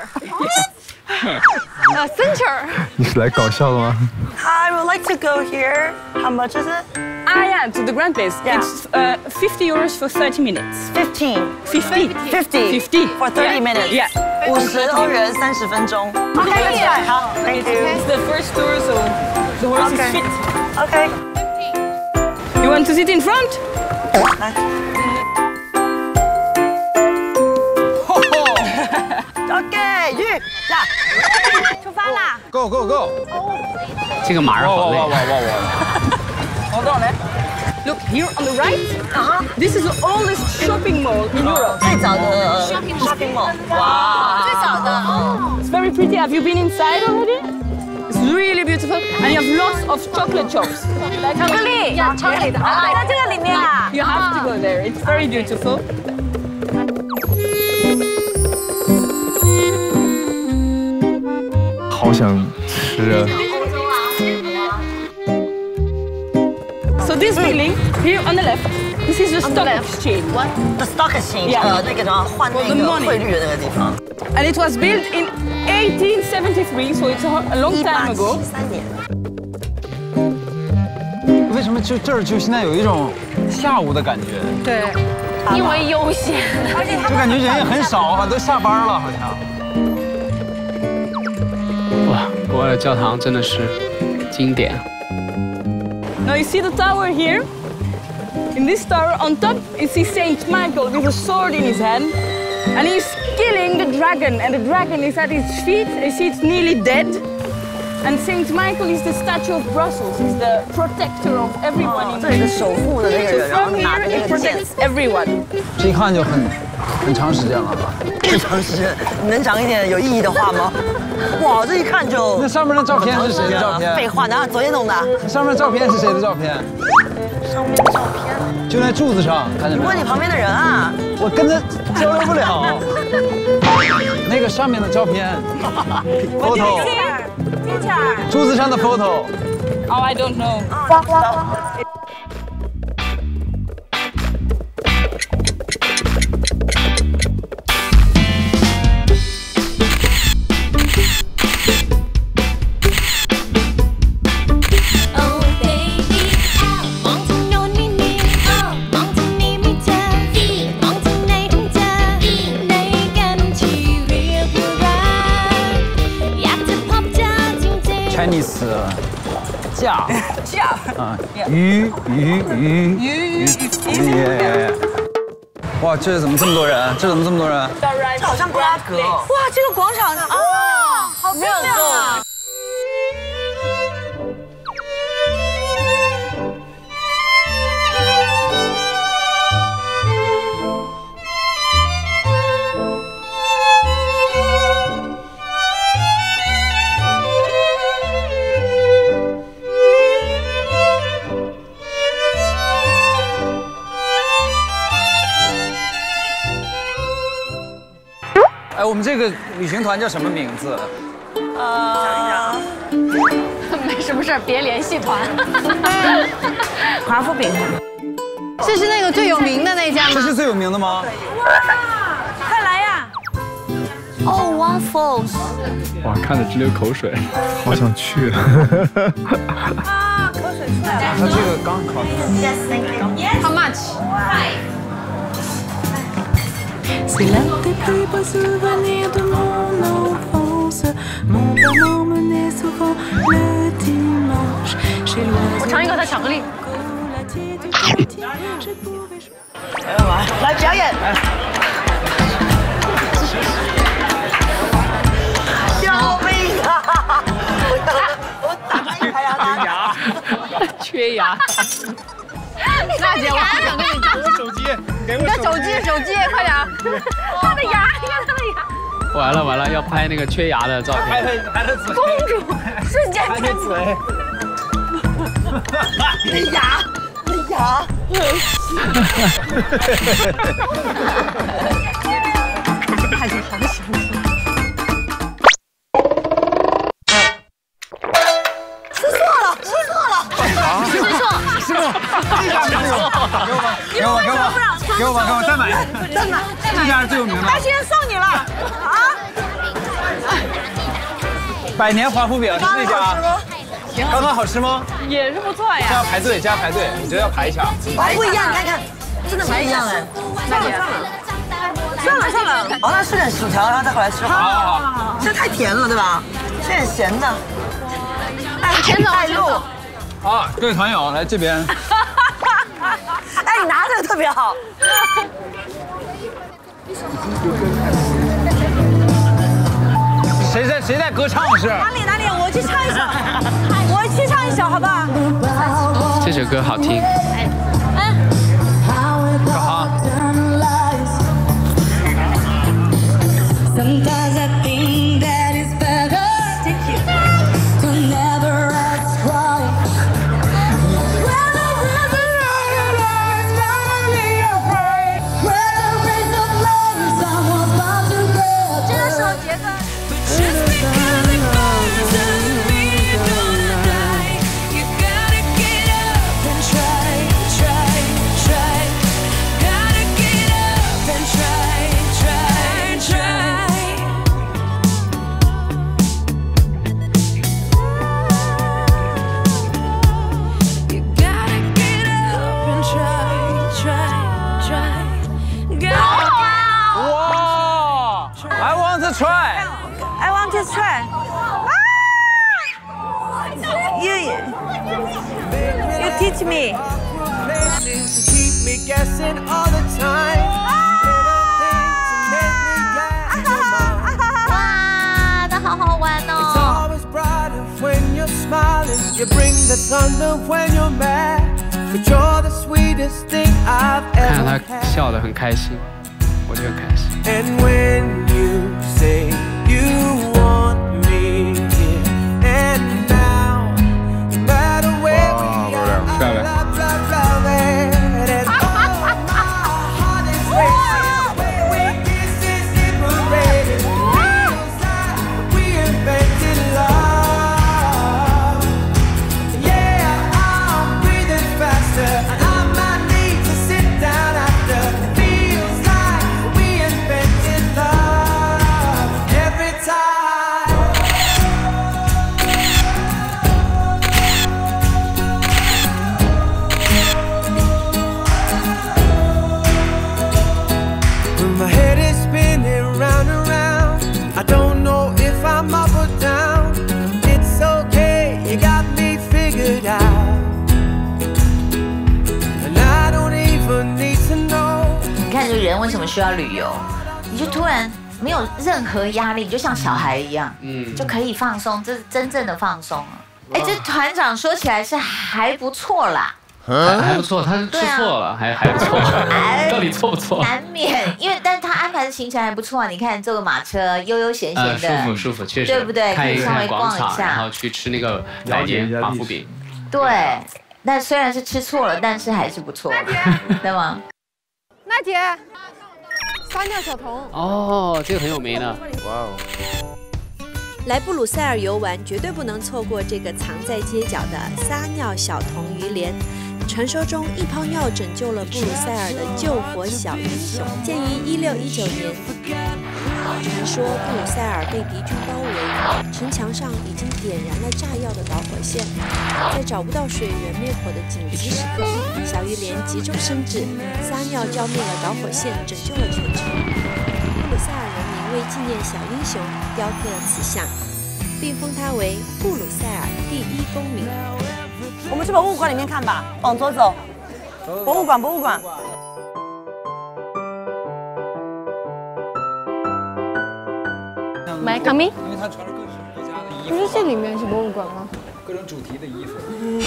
Uh, center. 你是来搞笑的吗 ？I would like to go here. How much is it? Ah, yeah, to the Grand Place. Yeah. It's uh fifty euros for thirty minutes. Fifteen. Fifty. Fifty. Fifty for thirty minutes. Yeah. 五十欧元三十分钟。可以啊，好 ，Thank you. It's the first tour, so the horse is fit. Okay. You want to sit in front? 来。Okay, you. 出发啦 ！Go go go. 这个马儿好累。哇哇哇哇！ Hold on, eh? Look here on the right. Uh-huh. This is the oldest shopping mall in Europe. 最早的 shopping shopping mall. Wow. 最早的。It's very pretty. Have you been inside already? It's really beautiful, and you have lots of chocolate shops. Chocolate. Yeah, chocolate. 在这个里面啊。You have to go there. It's very beautiful. 好想吃啊！ So this building here on the left, this is the stock exchange. What? The stock exchange. Yeah. 那个什么换那个汇率的那个地方。And it was built in eighteen seventy-three, so it's a long time ago. 一八七三年。为什么就这儿就现在有一种下午的感觉？对，因为悠闲，而且就感觉人也很少啊，都下班了好像。哇，国外的教堂真的是经典。 Now you see the tower here. In this tower on top, you see Saint Michael with a sword in his hand. And he's killing the dragon. And the dragon is at his feet. You see it's nearly dead. And Saint Michael is the statue of Brussels. He's the protector of everyone in the So from here, he protects everyone. 这一看就很很长时间了吧？很长时间，能讲一点有意义的话吗？ 哇，这一看就……那上面的照片是谁的照片？废话，哪有昨天弄的？上面照片是谁的照片？上面的照片就在柱子上，看见没有？问你旁边的人啊！我跟他交流不了。那个上面的照片 ，photo。柱子上的 photo。Oh, I don't know. 下下啊，鱼鱼鱼鱼鱼鱼！哇，这怎么这么多人？这怎么这么多人？这好像布拉格。哇，这个广场啊，好漂亮啊！ 哎，我们这个旅行团叫什么名字？呃，没什么事儿，别联系团。华夫饼，这是那个最有名的那家吗？这是最有名的吗？哇，快来呀！哦， waffles！ 哇，看着直流口水，好想去。啊，口水出来了。他这个刚烤的。How much？ C'est la plus beau souvenir de mon enfance. Mon père m'emmenait souvent le dimanche chez l'oiseau. 我尝一个它巧克力。来表演。救命啊！我打我打断你，还要拉牙，缺牙。 娜姐，我好想跟你讲。我手机，给我手机，手机，快点！他的牙，你看他的牙。完了完了，要拍那个缺牙的照片。拍他，拍他嘴。公主瞬间变。拍他嘴。你的牙，你的牙。太厉害了！ 给我吧，给我再买一个，再买，再买，这家是最有名的。大先生送你了啊！百年华夫饼是那家，刚刚好吃吗？也是不错呀。这要排队，这要排队，我觉得要排一下。不一样，你看看，真的不一样哎。算了算了算了算了，好，那吃点薯条，然后再回来吃。好好好，这太甜了，对吧？吃点咸的。哎，前走，带路。好，各位团友来这边。 哎，你拿这个特别好。谁在谁在歌唱是？哪里哪里，我去唱一首，我去唱一首，好不好？这首歌好听。哎，哎，干哈？Teach me. Keep me guessing all the time. Ah, 那好好玩哦。It's always brighter when you're smiling. You bring the thunder when you're mad. But you're the sweetest thing I've ever had. 看他笑得很开心，我就很开心。And when you say you want me here and 漂亮！为什么需要旅游，你就突然没有任何压力，你就像小孩一样，嗯，就可以放松，这是真正的放松啊。哎，这团长说起来是还不错啦。 还还不错，他是吃错了，还还不错，到底错不错？难免，因为但是他安排的行程还不错，你看坐个马车，悠悠闲闲的，舒服舒服，确实，对不对？可以稍微逛一下，然后去吃那个老街马夫饼。对，那虽然是吃错了，但是还是不错，对吗？娜姐，撒尿小童。哦，这个很有名的，哇哦！来布鲁塞尔游玩，绝对不能错过这个藏在街角的撒尿小童鱼帘。 传说中，一泡尿拯救了布鲁塞尔的救火小英雄。建于一六一九年，传说布鲁塞尔被敌军包围，城墙上已经点燃了炸药的导火线。在找不到水源灭火的紧急时刻，小鱼莲急中生智，撒尿浇灭了导火线，拯救了全城。布鲁塞尔人民为纪念小英雄，雕刻了此像，并封他为布鲁塞尔第一公民。 我们去博物馆里面看吧，往左走，博物馆，博物馆。买卡米？因为他穿着各式各家的衣服。不是这里面是博物馆吗？各种主题的衣服。嗯、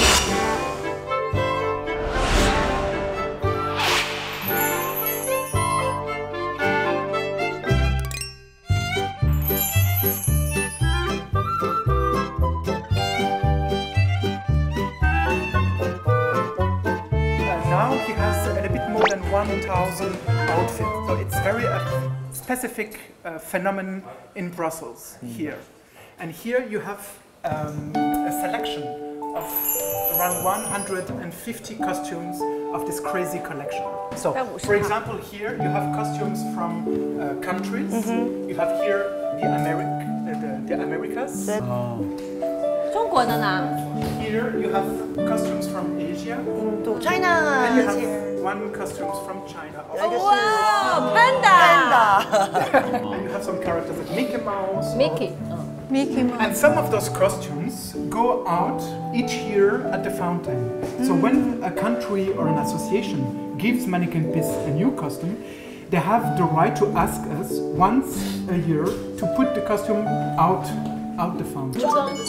one thousand outfits, so it's very a specific uh, phenomenon in Brussels here, and here you have um, a selection of around one hundred fifty costumes of this crazy collection. So, for example, here you have costumes from uh, countries. Mm-hmm. You have here the Ameri uh, the, the Americas. Oh. Here you have costumes from Asia. China. One costumes from China. Oh, wow, panda! Panda! And you have some characters like Mickey Mouse. Mickey. Or... Mickey Mouse. And some of those costumes go out each year at the fountain. Mm. So when a country or an association gives Manneken Pis a new costume, they have the right to ask us once a year to put the costume out out the fountain.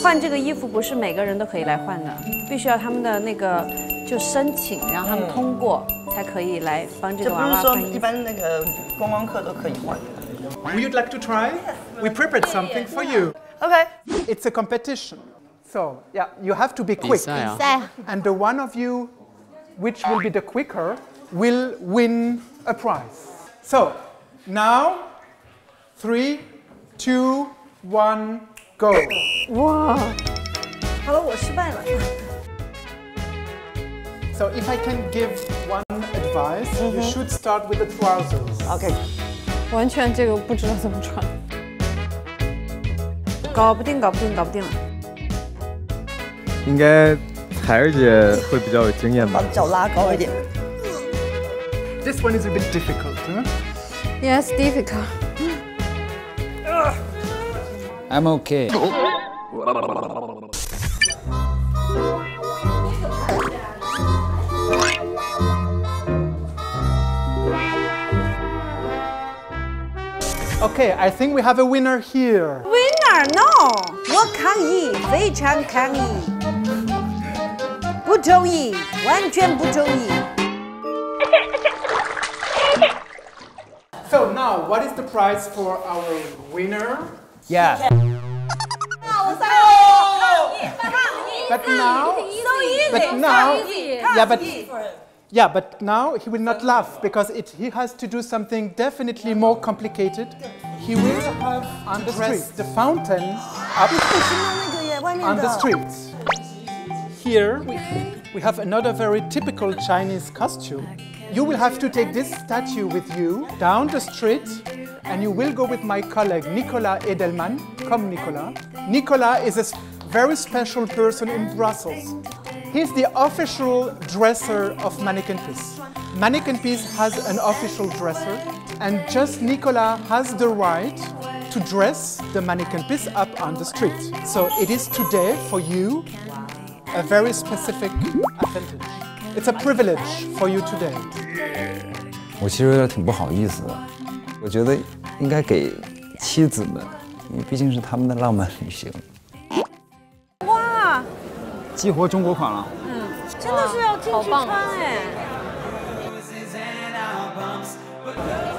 换这个衣服不是每个人都可以来换的，必须要他们的那个。 就申请，然后他们通过才可以来帮这个娃娃翻译。这不是说一般那个观光客都可以换的。Would you like to try? We prepared something for you. Okay. It's a competition, so yeah, you have to be quick. And the one of you which will be the quicker will win a prize. So now, three, two, one, go. 哇，好了，我失败了。 So if I can give one advice, you should start with the trousers. Okay. 完全这个不知道怎么穿，搞不定，搞不定，搞不定了。应该彩儿姐会比较有经验吧？把脚拉高一点。This one is a bit difficult, huh? Yes, difficult. I'm okay. Okay, I think we have a winner here. Winner? No. What can he? 非常抗议，不同意，完全不同意。So now, what is the prize for our winner? Yeah. But now, but now, yeah, but. Yeah, but now he will not laugh because it, he has to do something definitely more complicated. He will have on the streets the fountain up on the streets. Here we, we have another very typical Chinese costume. You will have to take this statue with you down the street, and you will go with my colleague Nicola Edelman. Come, Nicola. Nicola is a very special person in Brussels. He's the official dresser of Manneken Pis. Manneken Pis has an official dresser, and just Nicola has the right to dress the Manneken Pis up on the street. So it is today for you a very specific advantage. It's a privilege for you today. 我其实有点挺不好意思的。我觉得应该给妻子们，因为毕竟是他们的浪漫旅行。哇！激活中国款了。嗯，真的是要进去穿哎。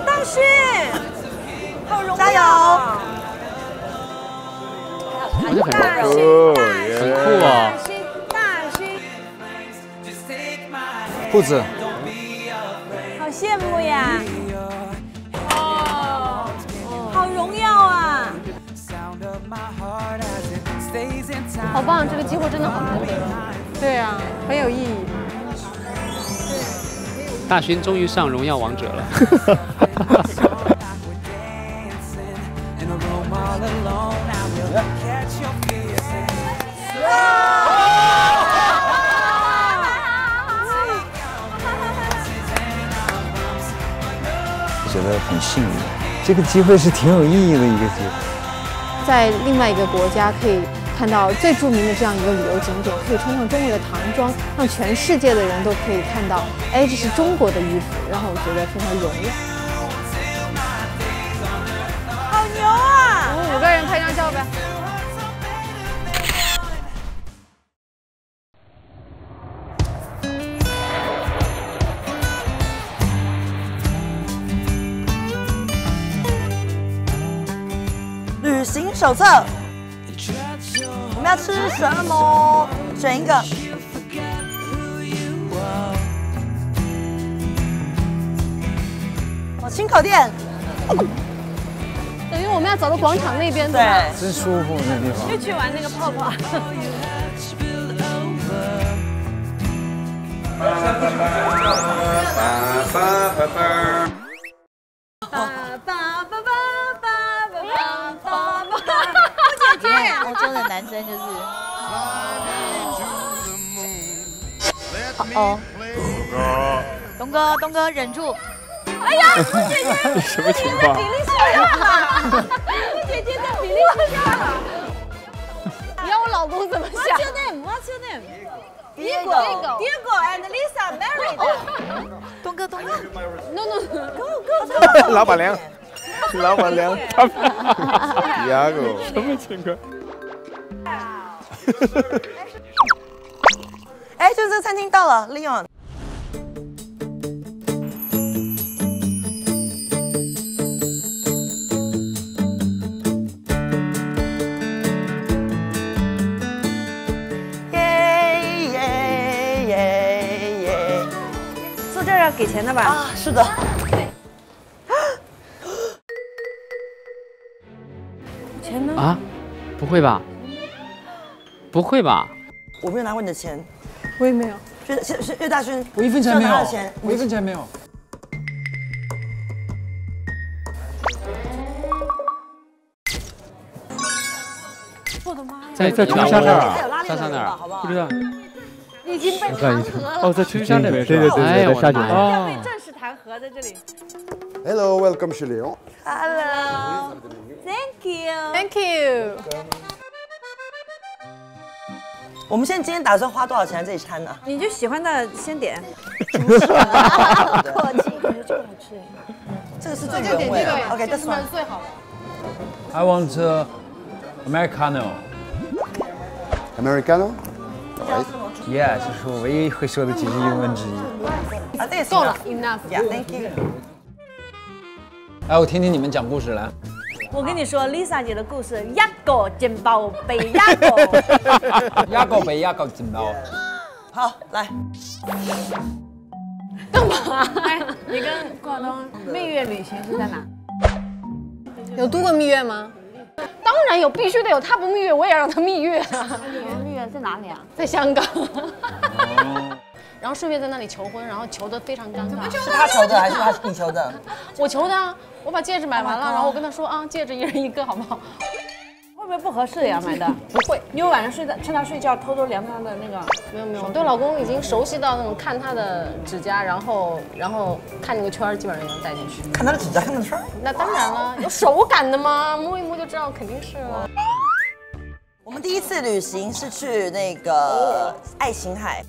大勋，好荣耀！加油！ 大勋，很酷啊！大勋，裤子，好羡慕呀！哦，好荣耀啊！好棒，这个机会真的好难得。对啊，很有意义。大勋终于上荣耀王者了。很幸运，这个机会是挺有意义的一个机会，在另外一个国家可以看到最著名的这样一个旅游景点，可以穿上中国的唐装，让全世界的人都可以看到，哎，这是中国的衣服，然后我觉得非常荣耀。好牛啊！我们五个人拍张照呗。旅行手册，我们要吃什么？选一个。哦，清口店。等于我们要走到广场那边，对吧？真舒服那地方。又去玩那个泡泡。欧洲的男生就是哦，东哥，东哥忍住！哎呀，陆姐姐，什么情况？比例是上了，陆姐姐在比例是上了。你让我老公怎么想 ？What's your name? What's your name? Diego, Diego and Lisa married. 东哥，东哥 ，No no no， Go go， 老板娘。 老板娘，他们 Diego 什么情况？哎，就这个餐厅到了 ，Leon。耶耶耶耶！坐这儿要给钱的吧？啊，是的。 啊，不会吧？不会吧？我没有拿过你的钱，我也没有。岳岳岳大勋，我一分钱没有，我一分钱没有。我的妈呀！在在春香那儿，莎莎那儿，不知道。已经被弹劾了。哦，在春香这边，对对对，在沙井要被正式弹劾在这里。Hello, welcome to Leon. Hello. Thank you. Thank you. 我们现在今天打算花多少钱在这一餐呢？你就喜欢的先点。不是，客气，我觉得这个好吃。这个是最原味的。OK， 这是最好的。I want Americano. Americano. Yeah， 这是我唯一会说的几句英文之一。啊，这也够了 ，enough。Yeah, thank you. 哎，我听听你们讲故事来。 我跟你说 ，Lisa 姐的故事，鸭狗煎包被鸭狗，鸭狗被鸭狗煎包。好，来，干嘛？你跟广东蜜月旅行是在哪？有度过蜜月吗？当然有，必须得有。他不蜜月，我也让他蜜月啊。蜜月在哪里啊？在香港。然后顺便在那里求婚，然后求得非常尴尬。是他求的还是他你求的？我求的啊，我把戒指买完了，然后我跟他说啊，戒指一人一个，好不好？会不会不合适呀？买的不会，因为晚上睡在趁他睡觉偷偷量他的那个。没有没有，我对老公已经熟悉到那种看他的指甲，然后然后看那个圈，基本上就能戴进去。看他的指甲，看他的圈？那当然了，有手感的嘛，摸一摸就知道，肯定是了。我们第一次旅行是去那个爱琴海。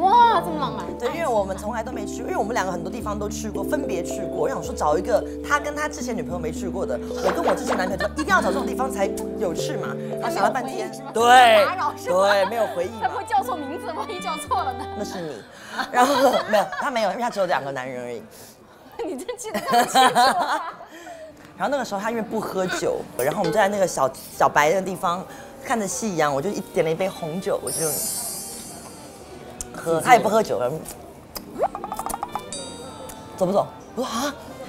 哇，这么浪漫！对，因为我们从来都没去过，因为我们两个很多地方都去过，分别去过。我想说找一个他跟他之前女朋友没去过的，我跟我之前男朋友就一定要找这种地方才有趣嘛。他想了半天，对，对，没有回忆。他不会叫错名字，万一叫错了呢？那是你。然后没有，他没有，因为他只有两个男人而已。你真记得这么清楚啊？然后那个时候他因为不喝酒，然后我们就在那个小小白的地方看着夕阳，我就一点了一杯红酒，我就。 喝，他也不喝酒了，走不走？我说啊，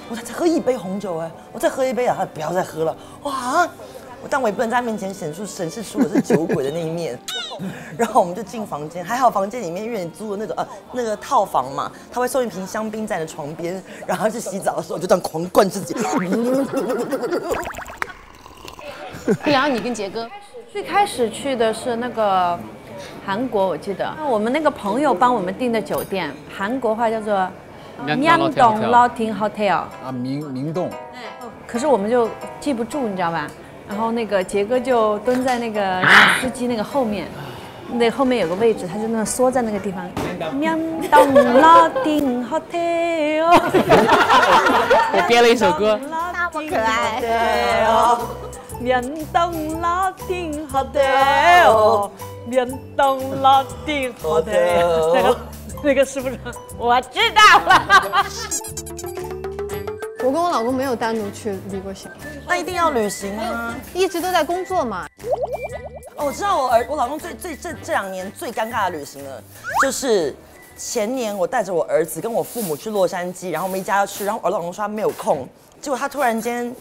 我才喝一杯红酒哎、欸，我再喝一杯啊，他不要再喝了。哇，但我也不能在他面前显出显示出我是酒鬼的那一面。然后我们就进房间，还好房间里面因为你租的那种呃那个套房嘛，他会送一瓶香槟在你的床边，然后去洗澡的时候就这样狂灌自己。然后你跟杰哥最开始去的是那个。 韩国我记得，我们那个朋友帮我们订的酒店，韩国话叫做明洞 Lotting Hotel 啊，明明洞。嗯，可是我们就记不住，你知道吧？然后那个杰哥就蹲在那个司机那个后面，那后面有个位置，他就那缩在那个地方。明洞 Lotting Hotel。我编了一首歌，那么可爱。对哦，明洞 Lotting Hotel。 连灯老定好的，那个那个是不是？我知道了。我跟我老公没有单独去旅过行，那一定要旅行啊！一直都在工作嘛。哦，我知道我儿我老公最最这这两年最尴尬的旅行了，就是前年我带着我儿子跟我父母去洛杉矶，然后我们一家要去，然后我老公说他没有空，结果他突然间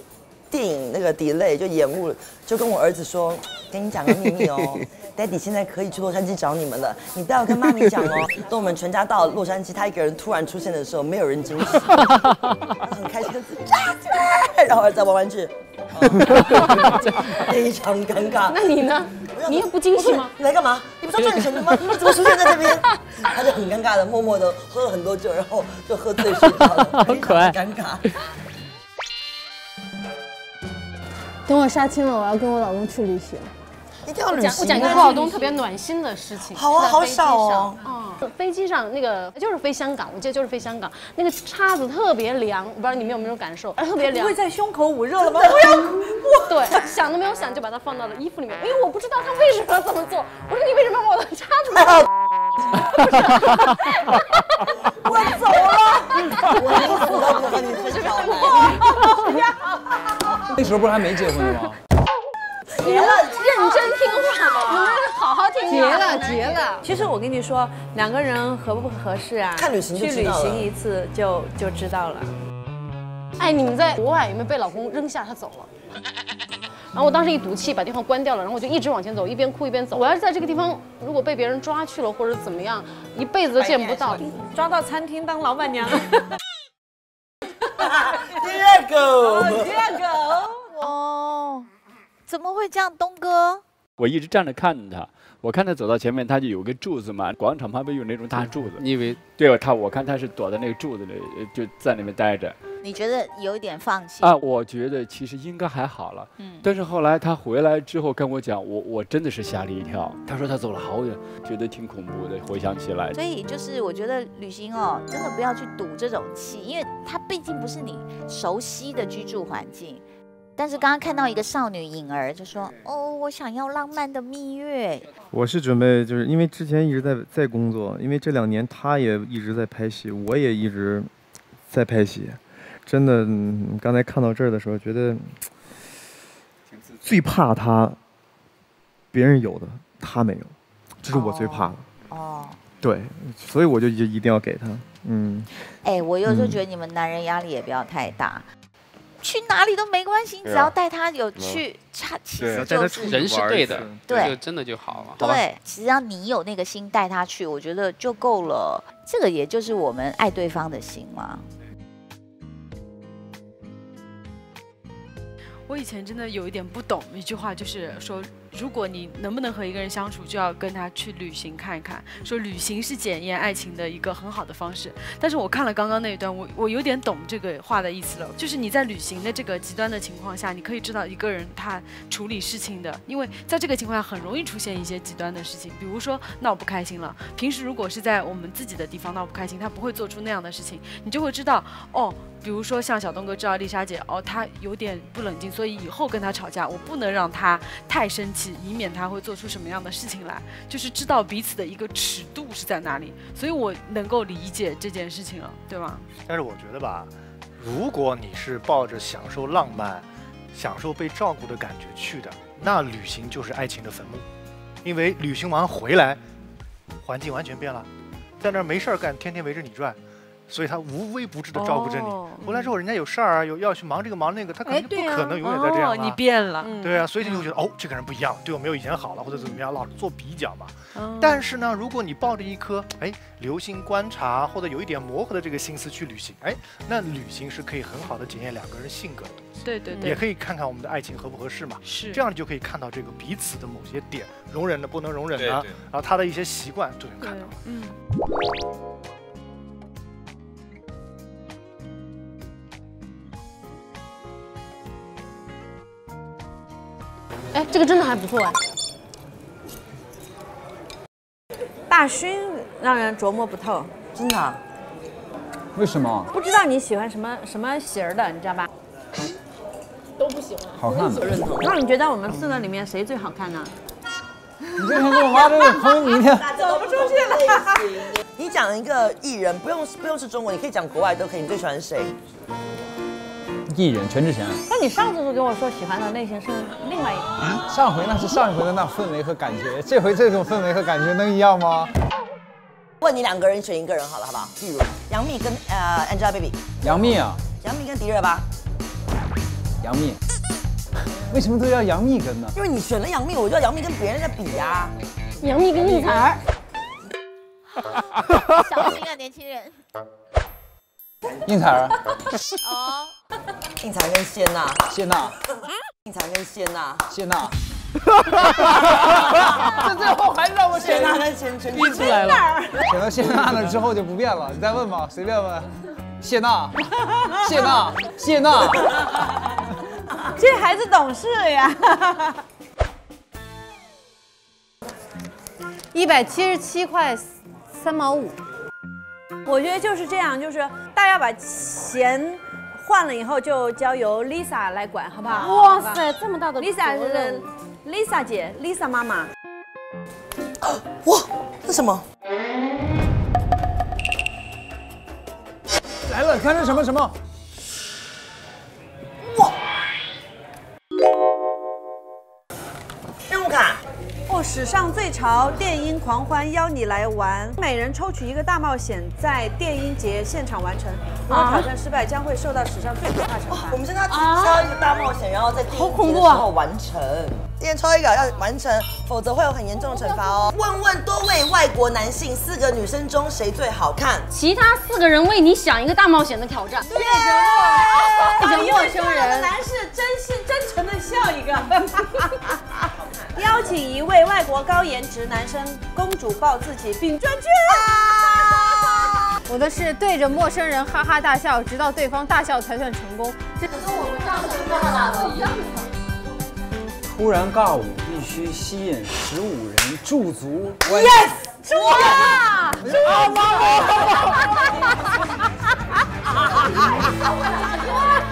电影那个 delay 就延误了，就跟我儿子说：“跟你讲个秘密哦。” Daddy 现在可以去洛杉矶找你们了，你待会跟妈咪讲哦。等我们全家到洛杉矶，他一个人突然出现的时候，没有人惊喜，他很开心，然后再玩玩具，非常尴尬。那你呢？你也不惊喜吗？你来干嘛？你不是要赚钱的吗？你怎么出现在这边？他就很尴尬的，默默的喝了很多酒，然后就喝醉睡着了，好可爱，尴尬。等我杀青了，我要跟我老公去旅行。 一定要旅行。我讲一个广东特别暖心的事情。好啊，好少哦。嗯，飞机上那个就是飞香港，我记得就是飞香港，那个叉子特别凉，我不知道你们有没有感受，特别凉。不会在胸口捂热了吗？不要，我对，想都没有想就把它放到了衣服里面，因为我不知道他为什么要这么做。我说你为什么要把我的叉子拿到？我走了，我衣服都不穿，你这是干嘛？那时候不是还没结婚吗？ 结了，认真听话，你们好好听。结了，结了。其实我跟你说，两个人合不合适啊？看旅行去旅行一次就就知道了。哎，你们在国外有没有被老公扔下他走了？然后我当时一赌气把电话关掉了，然后我就一直往前走，一边哭一边走。我要是在这个地方如果被别人抓去了或者怎么样，一辈子都见不到。抓到餐厅当老板娘。Diego， Diego， 哦。 怎么会这样，东哥？我一直站着看着他，我看他走到前面，他就有个柱子嘛，广场旁边有那种大柱子。你以为？对，他我看他是躲在那个柱子里，就在那边待着。你觉得有一点放弃啊？我觉得其实应该还好了。嗯。但是后来他回来之后跟我讲，我我真的是吓了一跳。他说他走了好远，觉得挺恐怖的。回想起来，所以就是我觉得旅行哦，真的不要去赌这种气，因为它毕竟不是你熟悉的居住环境。 但是刚刚看到一个少女颖儿就说：“哦，我想要浪漫的蜜月。”我是准备就是因为之前一直在在工作，因为这两年她也一直在拍戏，我也一直在拍戏。真的，刚才看到这儿的时候，觉得最怕她别人有的她没有，这是我最怕的。哦，对，所以我就一一定要给她。嗯，哎，我有时候觉得你们男人压力也不要太大。 去哪里都没关系，你只要带他有去，他其实就是人是对的，对，就真的就好了。对，只要你有那个心带他去，我觉得就够了。这个也就是我们爱对方的心嘛。我以前真的有一点不懂一句话，就是说如果你能不能和一个人相处，就要跟他去旅行看一看。说旅行是检验爱情的一个很好的方式。但是我看了刚刚那一段，我我有点懂这个话的意思了，就是你在旅行的这个极端的情况下，你可以知道一个人他处理事情的，因为在这个情况下很容易出现一些极端的事情，比如说闹不开心了。平时如果是在我们自己的地方闹不开心，他不会做出那样的事情，你就会知道哦。 比如说像小东哥知道丽莎姐哦，她有点不冷静，所以以后跟她吵架，我不能让她太生气，以免她会做出什么样的事情来。就是知道彼此的一个尺度是在哪里，所以我能够理解这件事情了，对吧？但是我觉得吧，如果你是抱着享受浪漫、享受被照顾的感觉去的，那旅行就是爱情的坟墓，因为旅行完回来，环境完全变了，在那儿没事儿干，天天围着你转。 所以他无微不至的照顾着你。回来之后，人家有事儿啊，有要去忙这个忙那个，他肯定不可能永远在这样嘛。你变了，对啊，所以你会觉得哦，这个人不一样，对我没有以前好了，或者怎么样，老是做比较嘛。但是呢，如果你抱着一颗哎留心观察或者有一点磨合的这个心思去旅行，哎，那旅行是可以很好的检验两个人性格的东西。对对对，也可以看看我们的爱情合不合适嘛。是，这样你就可以看到这个彼此的某些点，容忍的不能容忍啊，然后他的一些习惯就能看到。嗯。 哎，这个真的还不错哎。大勋让人琢磨不透，真的、啊？为什么？不知道你喜欢什么什么型的，你知道吧？都不喜欢。好看。那你觉得我们四个里面谁最好看呢？你这落花这是空明的，走不出去了。你讲一个艺人，不用不用是中国，你可以讲国外都可以。你最喜欢谁？ 艺人全智贤，那你上次就跟我说喜欢的类型是另外一个、啊，上回那是上回的那氛围和感觉，这回这种氛围和感觉能一样吗？问你两个人选一个人好了，好不好？例如杨幂跟呃 Angelababy， 杨幂啊，杨幂跟迪热巴，杨幂，为什么都要杨幂跟呢？因为你选了杨幂，我就要杨幂跟别人在比呀、啊。杨幂跟宁采儿，小心啊，年轻人。 宁采儿，哦，宁采儿跟谢娜，谢娜，宁采儿跟谢娜，谢娜，这最后还让我谢娜跟全全逼出来了，选到谢娜了之后就不变了，你再问吧，随便问，谢娜，谢娜，谢娜，这孩子懂事呀，一百七十七块三毛五。 我觉得就是这样，就是大家把钱换了以后，就交由 Lisa 来管，好不好？哇塞，这么大的 Lisa 是 Lisa 姐 ，Lisa 妈妈。哇，这什么？来了，看这什么什么？哇！任务卡。 史上最潮电音狂欢邀你来玩，每人抽取一个大冒险，在电音节现场完成。如果挑战失败，将会受到史上最可怕惩罚。我们现在挑一个大冒险，然后在电音节的时候完成。今天抽一个要完成，否则会有很严重的惩罚哦。问问多位外国男性，四个女生中谁最好看？其他四个人为你想一个大冒险的挑战。对，把陌生人男士真心真诚的笑一个。邀请一位外国高颜值男生公主抱自己并转圈。啊、我的是对着陌生人哈哈大笑，直到对方大笑才算成功。这跟我们上次尬了一样的。突然尬舞必须吸引十五人驻足。Yes， 出哇！啊妈妈！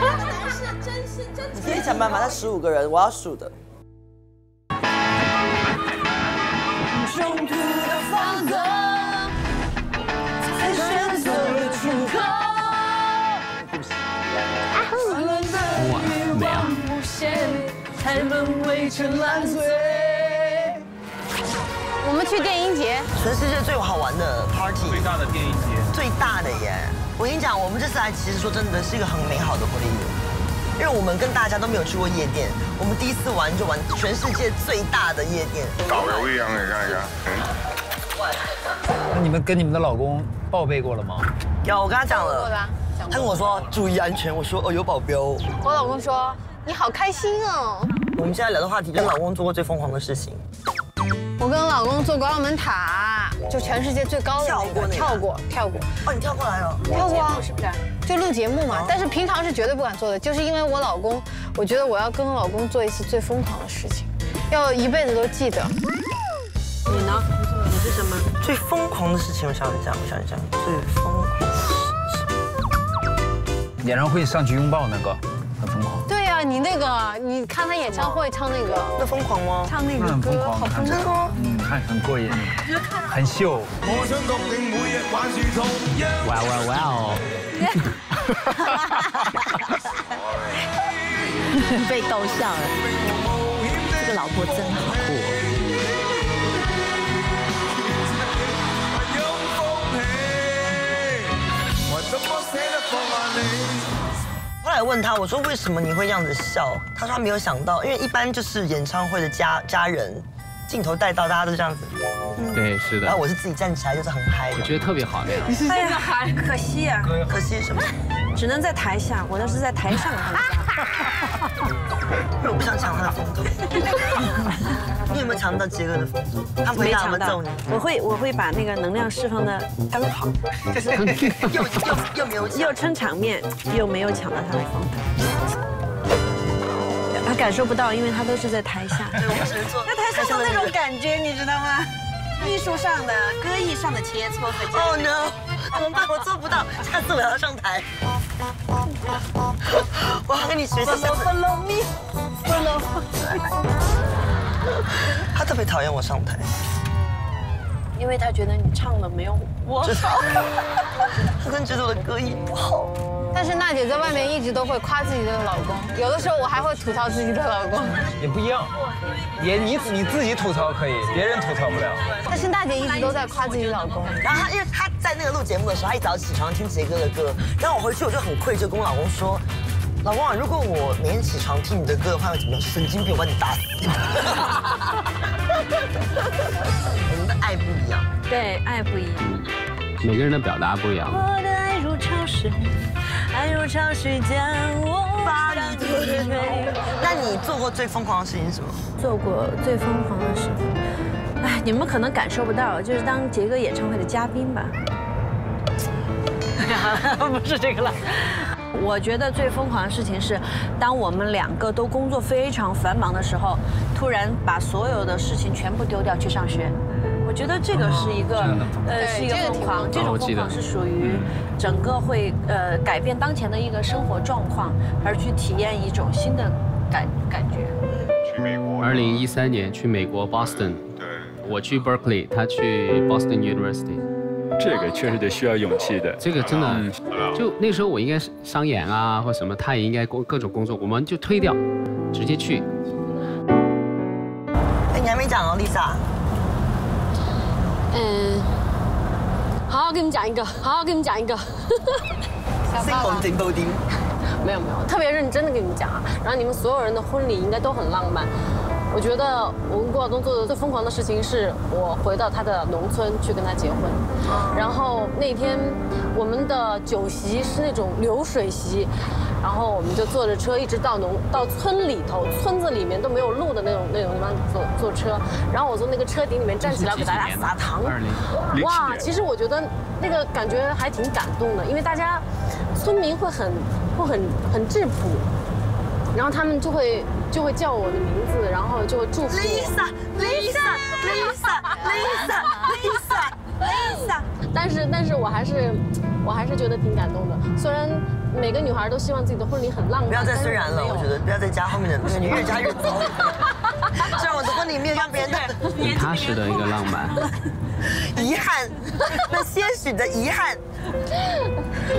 男士真心真诚。你可以想办法，那十五个人我要数的。 中途的放纵，才选择了出口。完美啊！才沦为成烂醉。我们去电音节，全世界最好玩的 party， 最大的电音节，最大的耶！我跟你讲，我们这次来其实说真的是一个很美好的回忆。 因为我们跟大家都没有去过夜店，我们第一次玩就玩全世界最大的夜店，导游一样的看一看。你们跟你们的老公报备过了吗？有，我跟他讲了。他跟我说注意安全，我说哦有保镖。我老公说你好开心哦。我们现在聊的话题就是老公做过最疯狂的事情。我跟老公做过澳门塔，就全世界最高的那个，跳过跳过。哦，你跳过来了？跳过啊，是不是？就录节目嘛，但是平常是绝对不敢做的，就是因为我老公，我觉得我要跟我老公做一次最疯狂的事情，要一辈子都记得。你呢？你是什么？最疯狂的事情，我想一想，我想一想，最疯狂的事情。演唱会上去拥抱那个，很疯狂。 你那个，你看他演唱会唱那个，那疯狂吗？唱那个歌，好疯狂，嗯，看很过瘾，很秀。我想當你每日玩樹套，哇哇哇哦！被逗笑了，这个老婆真好过。 后来问他，我说为什么你会这样子笑？他说他没有想到，因为一般就是演唱会的家家人，镜头带到大家都这样子。对，是的。然后我是自己站起来，就是很嗨。我觉得特别好那样。你是真的嗨，可惜啊，可惜什么？只能在台下，我那是在台上。我不想抢他的风头。你有没有抢到杰哥的风头？他回答我揍你。我会，我会把那个能量释放的刚好，就是又又又没有又撑场面，又没有抢到他的风头。他感受不到，因为他都是在台下。对，我只是做。在台上的那种感觉，你知道吗？艺术上的、歌艺上的切磋和。Oh no！ 怎么办？我做不到，下次我要上台。我要跟你学习。Follow me, follow. 他特别讨厌我上台，因为他觉得你唱的没有我好。他真觉得我的歌艺不好。但是娜姐在外面一直都会夸自己的老公，有的时候我还会吐槽自己的老公。也不一样，也你你自己吐槽可以，别人吐槽不了。但是娜姐一直都在夸自己老公，然后她因为她在那个录节目的时候，她一早起床听杰哥的歌，然后我回去我就很愧疚，跟我老公说。 老公啊，如果我每天起床听你的歌的话，会怎么样？神经病，我把你打死！我们的爱不一样，对，爱不一样，每个人的表达不一样。我的爱如潮水，爱如潮水将我向你吹。那你做过最疯狂的事情是什么？做过最疯狂的事情，哎，你们可能感受不到，就是当杰哥演唱会的嘉宾吧。不是这个了。 我觉得最疯狂的事情是，当我们两个都工作非常繁忙的时候，突然把所有的事情全部丢掉去上学。我觉得这个是一个，呃，是一个疯狂。这种疯狂是属于整个会呃改变当前的一个生活状况，而去体验一种新的感感觉。去美国。二零一三年去美国 Boston， 对，我去 Berkeley， 他去 Boston University。 这个确实得需要勇气的，这个真的，就那时候我应该是商演啊或什么，他也应该工各种工作，我们就推掉，直接去。哎，你还没讲哦 ，Lisa。嗯，好好给你们讲一个，好好给你们讲一个。新红顶布丁。没有没有，特别认真的跟你们讲啊，然后你们所有人的婚礼应该都很浪漫。 我觉得我跟郭晓东做的最疯狂的事情是，我回到他的农村去跟他结婚。然后那天我们的酒席是那种流水席，然后我们就坐着车一直到农到村里头，村子里面都没有路的那种那种地方坐坐车。然后我从那个车顶里面站起来给大家撒糖。哇，其实我觉得那个感觉还挺感动的，因为大家村民会很会很很质朴，然后他们就会。 就会叫我的名字，然后就会祝福 Lisa Lisa Lisa Lisa Lisa Lisa。但是，但是我还是，我还是觉得挺感动的。虽然每个女孩都希望自己的婚礼很浪漫，不要再虽然了，我觉得不要再加后面的，你越加越糟。虽然我的婚礼没有像别人的很踏实的一个浪漫，遗憾，那些许的遗憾。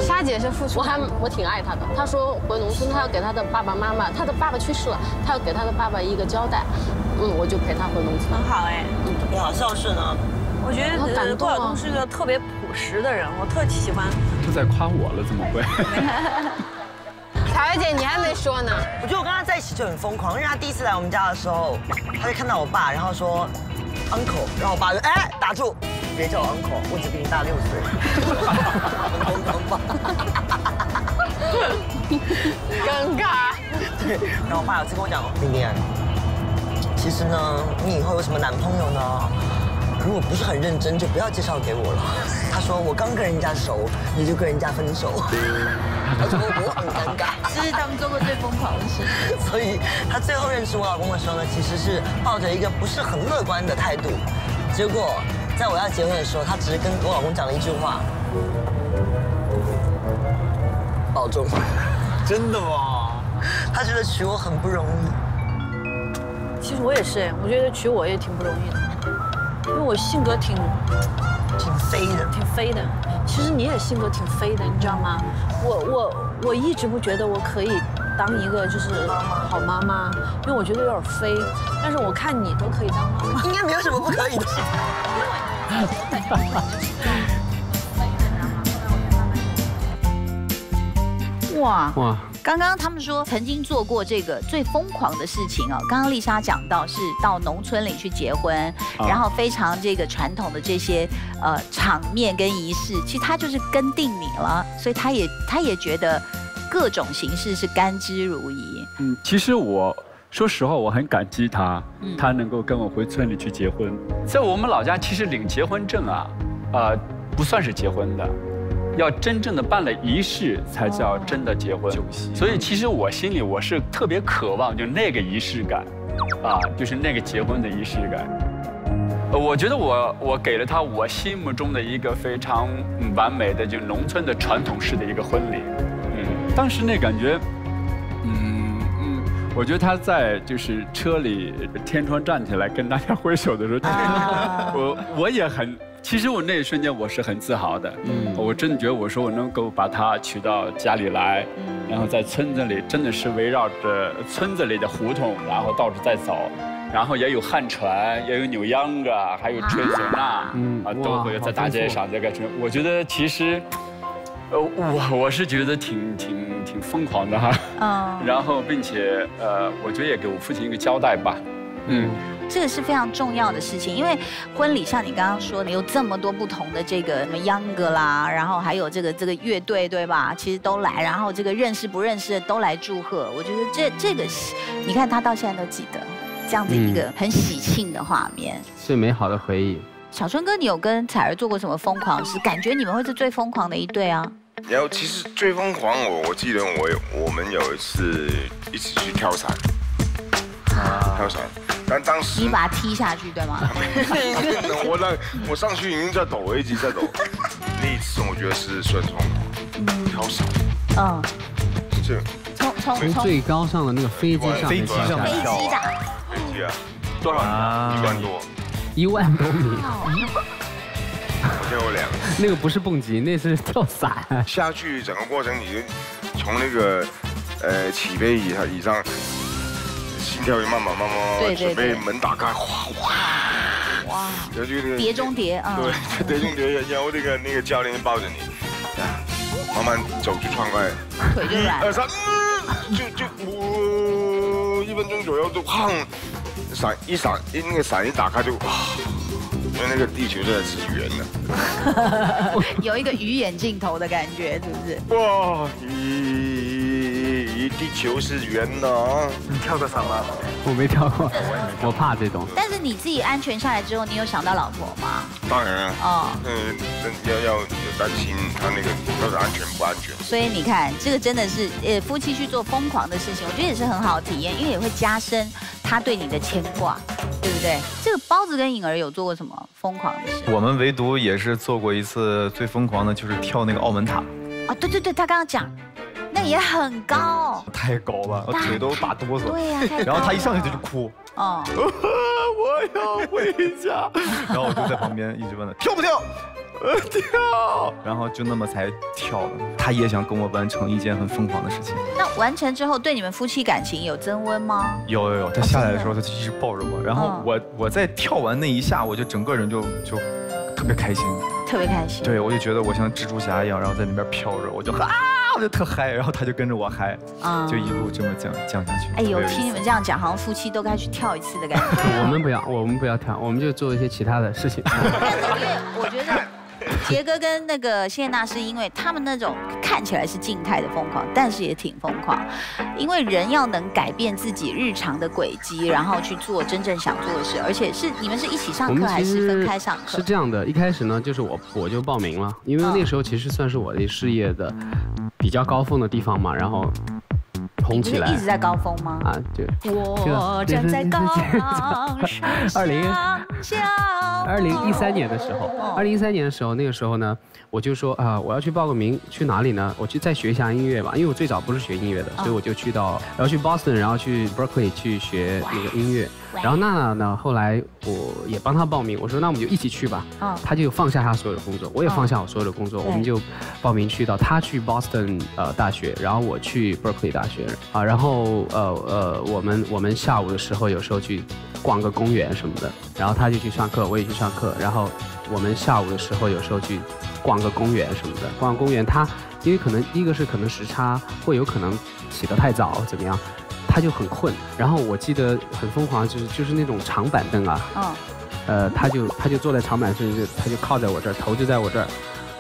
莎姐是付出，我还我挺爱她的。她说回农村，她要给她的爸爸妈妈，她的爸爸去世了，她要给她的爸爸一个交代。嗯，我就陪她回农村。很好哎，嗯，你好孝顺啊！我觉得郭晓东是个特别朴实的人，我特喜欢。都在夸我了，怎么会？彩薇姐，你还没说呢。我觉得我跟她在一起就很疯狂，因为她第一次来我们家的时候，她就看到我爸，然后说 uncle， 然后我爸就哎打住。 别叫我 uncle， 我只比你大六岁。很尴尬。尴尬。对，然后我爸有次跟我讲，明年其实呢，你以后有什么男朋友呢？如果不是很认真，就不要介绍给我了。他说我刚跟人家熟，你就跟人家分手。他说我很尴尬，这是他们做过最疯狂的事。所以他最后认识我老公的时候呢，其实是抱着一个不是很乐观的态度。结果在我要结婚的时候，他只是跟我老公讲了一句话：保重。真的吗？他觉得娶我很不容易。其实我也是，我觉得娶我也挺不容易的。 因为我性格挺挺飞的，挺飞的。其实你也性格挺飞的，你知道吗？我我我一直不觉得我可以当一个就是好妈妈，因为我觉得有点飞。但是我看你都可以当妈妈，应该没有什么不可以的。我感觉我哇哇！刚刚他们说曾经做过这个最疯狂的事情哦。刚刚丽莎讲到是到农村里去结婚，然后非常这个传统的这些呃场面跟仪式，其实他就是跟定你了，所以他也他也觉得各种形式是甘之如饴。嗯，其实我说实话，我很感激他，他能够跟我回村里去结婚。在我们老家，其实领结婚证啊，呃，不算是结婚的。 要真正的办了仪式，才叫真的结婚。所以其实我心里我是特别渴望，就那个仪式感，啊，就是那个结婚的仪式感。我觉得我我给了他我心目中的一个非常完美的，就农村的传统式的一个婚礼。嗯，当时那感觉，嗯嗯，我觉得他在就是车里天窗站起来跟大家挥手的时候，我我也很。 其实我那一瞬间我是很自豪的，嗯，我真的觉得我说我能够把她娶到家里来，然后在村子里真的是围绕着村子里的胡同，然后到处在走，然后也有旱船，也有扭秧歌，还有吹唢呐，嗯，啊，都会在大街上这个，我觉得其实，呃，我我是觉得挺挺挺疯狂的哈，啊，然后并且呃，我觉得也给我父亲一个交代吧，嗯。 这个是非常重要的事情，因为婚礼像你刚刚说的，有这么多不同的这个什么秧歌啦，然后还有这个这个乐队，对吧？其实都来，然后这个认识不认识的都来祝贺。我觉得这这个，你看他到现在都记得这样子一个很喜庆的画面，嗯、最美好的回忆。小春哥，你有跟彩儿做过什么疯狂事？感觉你们会是最疯狂的一对啊。然后其实最疯狂我，我我记得我我们有一次一起去跳伞，啊、跳伞。 但当时你把他踢下去对吗？我那我上去已经在抖，我一直在抖。那一次我觉得是算从跳伞，嗯，是从从从最高上的那个飞机上，飞机上飞机的，飞机啊，多少米？一万多，一万多米。我跳过两个。那个不是蹦极，那是跳伞。下去整个过程，你就从那个呃起飞以以上。 心跳也慢慢慢慢，准备门打开，哗哗哇，然后就那个碟中谍啊，对，碟中谍，然后那个那个教练抱着你，慢慢走出窗外，腿就软，二三，就就我一分钟左右就砰，伞一伞一那个伞一打开就哇，因为那个地球真的是圆的，有一个鱼眼镜头的感觉，是不是？哇，鱼。 地球是圆的啊！你跳过伞吗？我没跳过，我怕这种。但是你自己安全下来之后，你有想到老婆吗？当然啊。哦。嗯，要要担心他那个到底安全不安全。所以你看，这个真的是呃，夫妻去做疯狂的事情，我觉得也是很好的体验，因为也会加深他对你的牵挂，对不对？这个包子跟颖儿有做过什么疯狂的事？我们唯独也是做过一次最疯狂的，就是跳那个澳门塔。啊，对对对，他刚刚讲。 那也很高，太高了，我腿都打哆嗦。对呀，然后他一上去就哭，哦，我要回家。然后我就在旁边一直问他跳不跳，呃跳。然后就那么才跳了。他也想跟我完成一件很疯狂的事情。那完成之后，对你们夫妻感情有增温吗？有有有，他下来的时候他就一直抱着我，然后我我在跳完那一下，我就整个人就就特别开心，特别开心。对，我就觉得我像蜘蛛侠一样，然后在那边飘着，我就啊。 我就特嗨，然后他就跟着我嗨，啊，就一路这么降降下去。哎呦，听你们这样讲，好像夫妻都该去跳一次的感觉。我们不要，我们不要跳，我们就做一些其他的事情。但是我觉得杰哥跟那个谢娜是因为他们那种看起来是静态的疯狂，但是也挺疯狂，因为人要能改变自己日常的轨迹，然后去做真正想做的事。而且是你们是一起上课还是分开上课？是这样的，一开始呢，就是我我就报名了，因为那时候其实算是我的事业的比较高峰的地方嘛，然后。 红起来，一直在高峰吗？啊，对。我站在高岗上。二零二零一三年的时候，二零一三年的时候，那个时候呢，我就说啊、呃，我要去报个名，去哪里呢？我去再学一下音乐吧，因为我最早不是学音乐的，所以我就去到，然后去 Boston， 然后去 Berkeley 去学那个音乐。然后娜娜呢，后来我也帮她报名，我说那我们就一起去吧。嗯。她就放下她所有的工作，我也放下我所有的工作，我们就报名去到她去 Boston 呃大学，然后我去 Berkeley 大学。 啊，然后呃呃，我们我们下午的时候有时候去逛个公园什么的，然后他就去上课，我也去上课，然后我们下午的时候有时候去逛个公园什么的，逛公园他因为可能一个是可能时差会有可能起得太早怎么样，他就很困，然后我记得很疯狂就是就是那种长板凳啊，嗯、哦，呃，他就他就坐在长板凳，就他就靠在我这儿，头就在我这儿，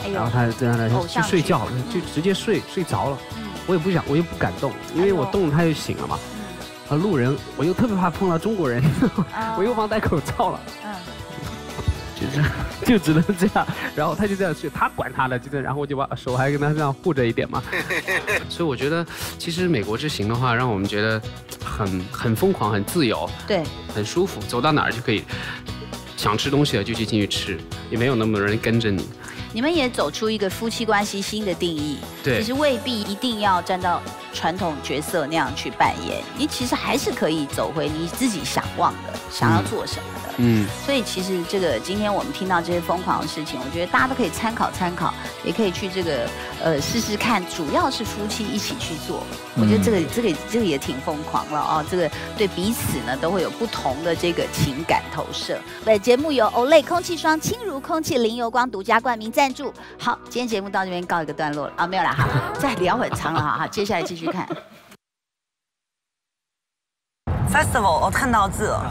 哎、然后他在那去睡觉，嗯、就直接睡睡着了。嗯 我也不想，我又不敢动，因为我动他就醒了嘛。啊，路人，我又特别怕碰到中国人，我又忘戴口罩了。嗯，就只能这样。然后他就这样睡，他管他的，就这样。然后我就把手还跟他这样护着一点嘛。所以我觉得，其实美国之行的话，让我们觉得很很疯狂，很自由，对，很舒服，走到哪儿就可以，想吃东西了就去进去吃，也没有那么多人跟着你。 你们也走出一个夫妻关系新的定义，对，其实未必一定要站到传统角色那样去扮演，你其实还是可以走回你自己想望的，想要做什么的。嗯，所以其实这个今天我们听到这些疯狂的事情，我觉得大家都可以参考参考，也可以去这个呃试试看，主要是夫妻一起去做，我觉得这个这个这个也挺疯狂了哦，这个对彼此呢都会有不同的这个情感投射。本节目由 Olay 空气霜轻如空气零油光独家冠名赞。 赞助好，今天节目到这边告一个段落了啊，没有啦，好，再聊很长了哈，好，接下来继续看。Festival， 我看到字了。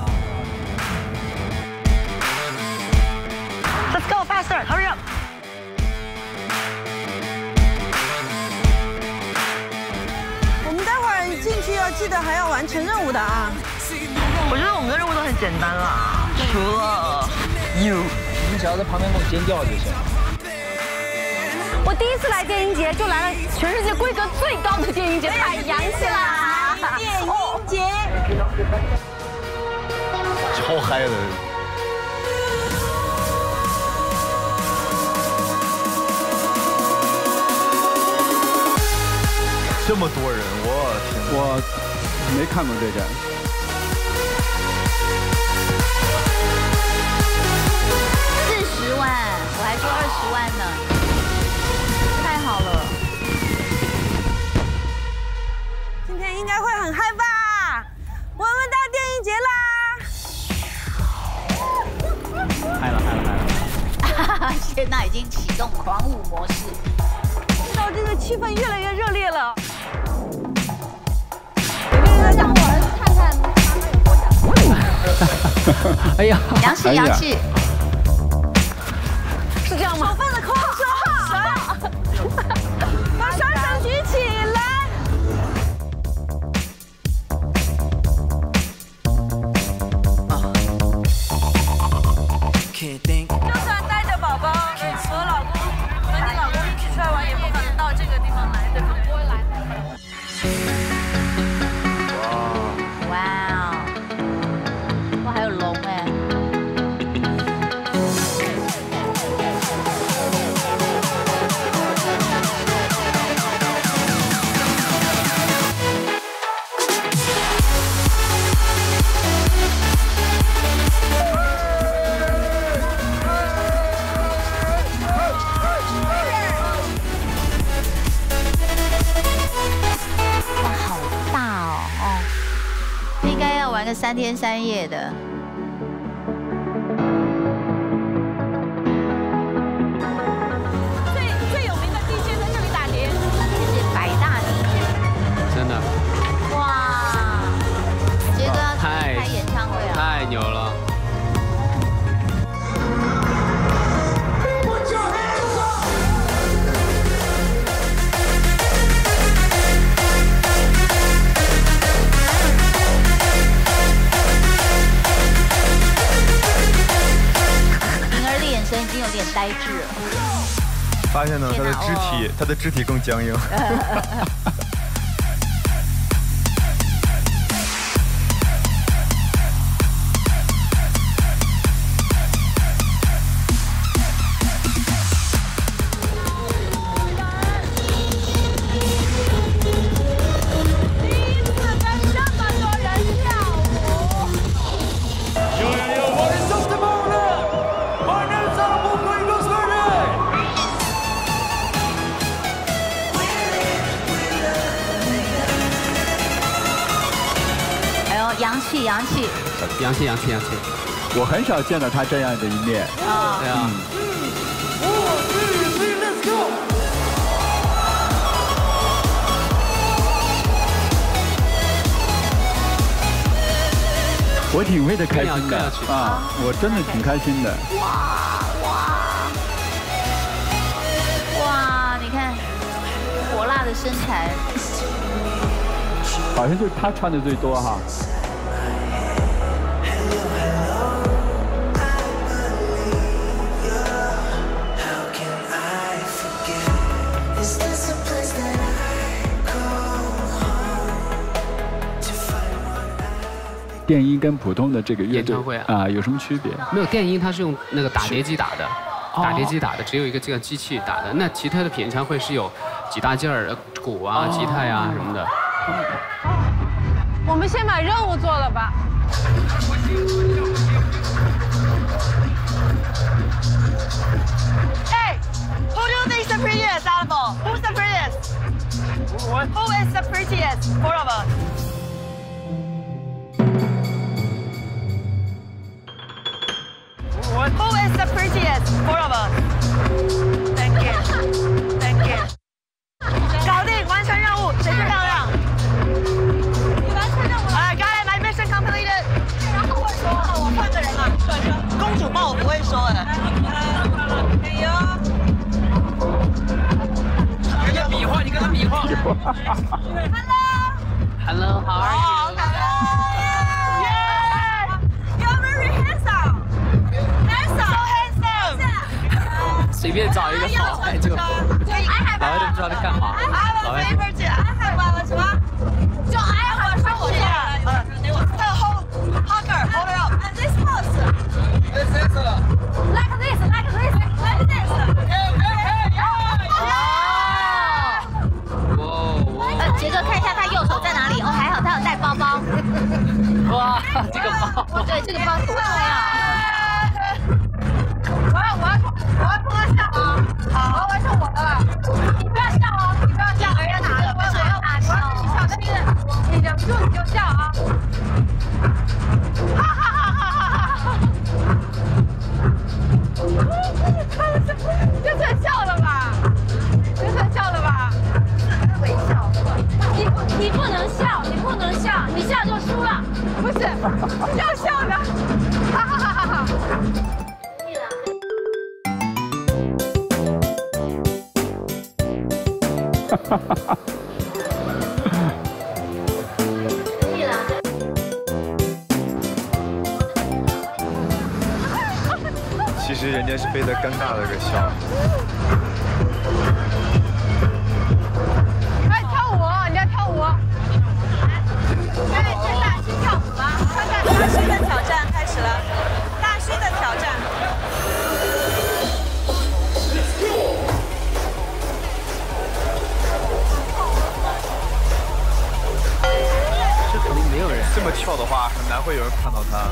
Let's go faster, hurry up. 我们待会儿进去要记得还要完成任务的啊。我觉得我们的任务都很简单啦，除了 you。 你只要在旁边给我尖叫就行。我第一次来电音节，就来了全世界规格最高的电音节，太洋气啦！电音节，超嗨的。这么多人，我天！我没看过这站。 十万，我还说二十万呢，太好了！今天应该会很嗨吧？我们到电影节啦！嗨了嗨了嗨了！哈哈，谢娜已经启动狂舞模式，到这个气氛越来越热烈了。我跟大家伙儿看看他们有多洋气！哎呀，洋气洋气！ 是这样吗？手放在空中，把双手举起来。就算带着宝宝和老公和你老公一起出来玩，也不可能到这个地方来，对不对？不会来。哇哦！哇，还有龙哎！ 玩个三天三夜的，最最有名的 D J 在这里打碟，这是百大 D J， 真的，哇，杰哥要开演唱会了，太牛了。发现呢，他的肢体，哦、他的肢体更僵硬。洋气，洋气，洋气！我很少见到他这样的一面。啊，对啊。我挺为他开心的啊，我真的挺开心的。哇哇哇！你看，火辣的身材。好像就是他穿的最多哈。 电音跟普通的这个乐队啊有什么区别？没有，电音它是用那个打碟机打的，打碟机打的，只有一个这个机器打的。那其他的演唱会是有几大件儿，鼓啊、吉他呀什么的。我们先把任务做了吧。Hey, who do you think is the prettiest out of all? Who's the prettiest? What? Who is the prettiest? Four of us. Who is the prettiest? Four of us. Thank you. Thank you. 搞定，完成任务，谁最漂亮？你完成任务了。哎，刚才 my mission completed。然后我说啊，我换个人了。公主抱我不会说哎。哎呦。跟他比划，你跟他比划。Hello. Hello. How are you? I have a favorite. I have what? What? So I have what? What? The whole hugger, hold it up. And this pose. This is like this, like this, like this. Hey, hey, hey! Yeah! Wow! 呃，杰哥看一下他右手在哪里？哦，还好他有带包包。哇，这个包，对，这个包多重要。 我要我要我要脱下啊！好，我要是我的了，你不要笑哦，你不要笑，人家拿了，我我要拿，我要是你笑，真的，你忍不住你就笑啊！哈哈哈哈哈哈！这算笑了吧？这算笑了吧？微笑，你不你不能笑，你不能笑，你笑就输了。不是，要笑的，哈哈哈哈哈！ 哈哈哈！其实人家是被他尴尬的给笑。哎，跳舞，你要跳舞！哎，现在去跳舞吧！看看大师的挑战开始了，大师的挑战。 没有人这么跳的话，很难会有人看到他。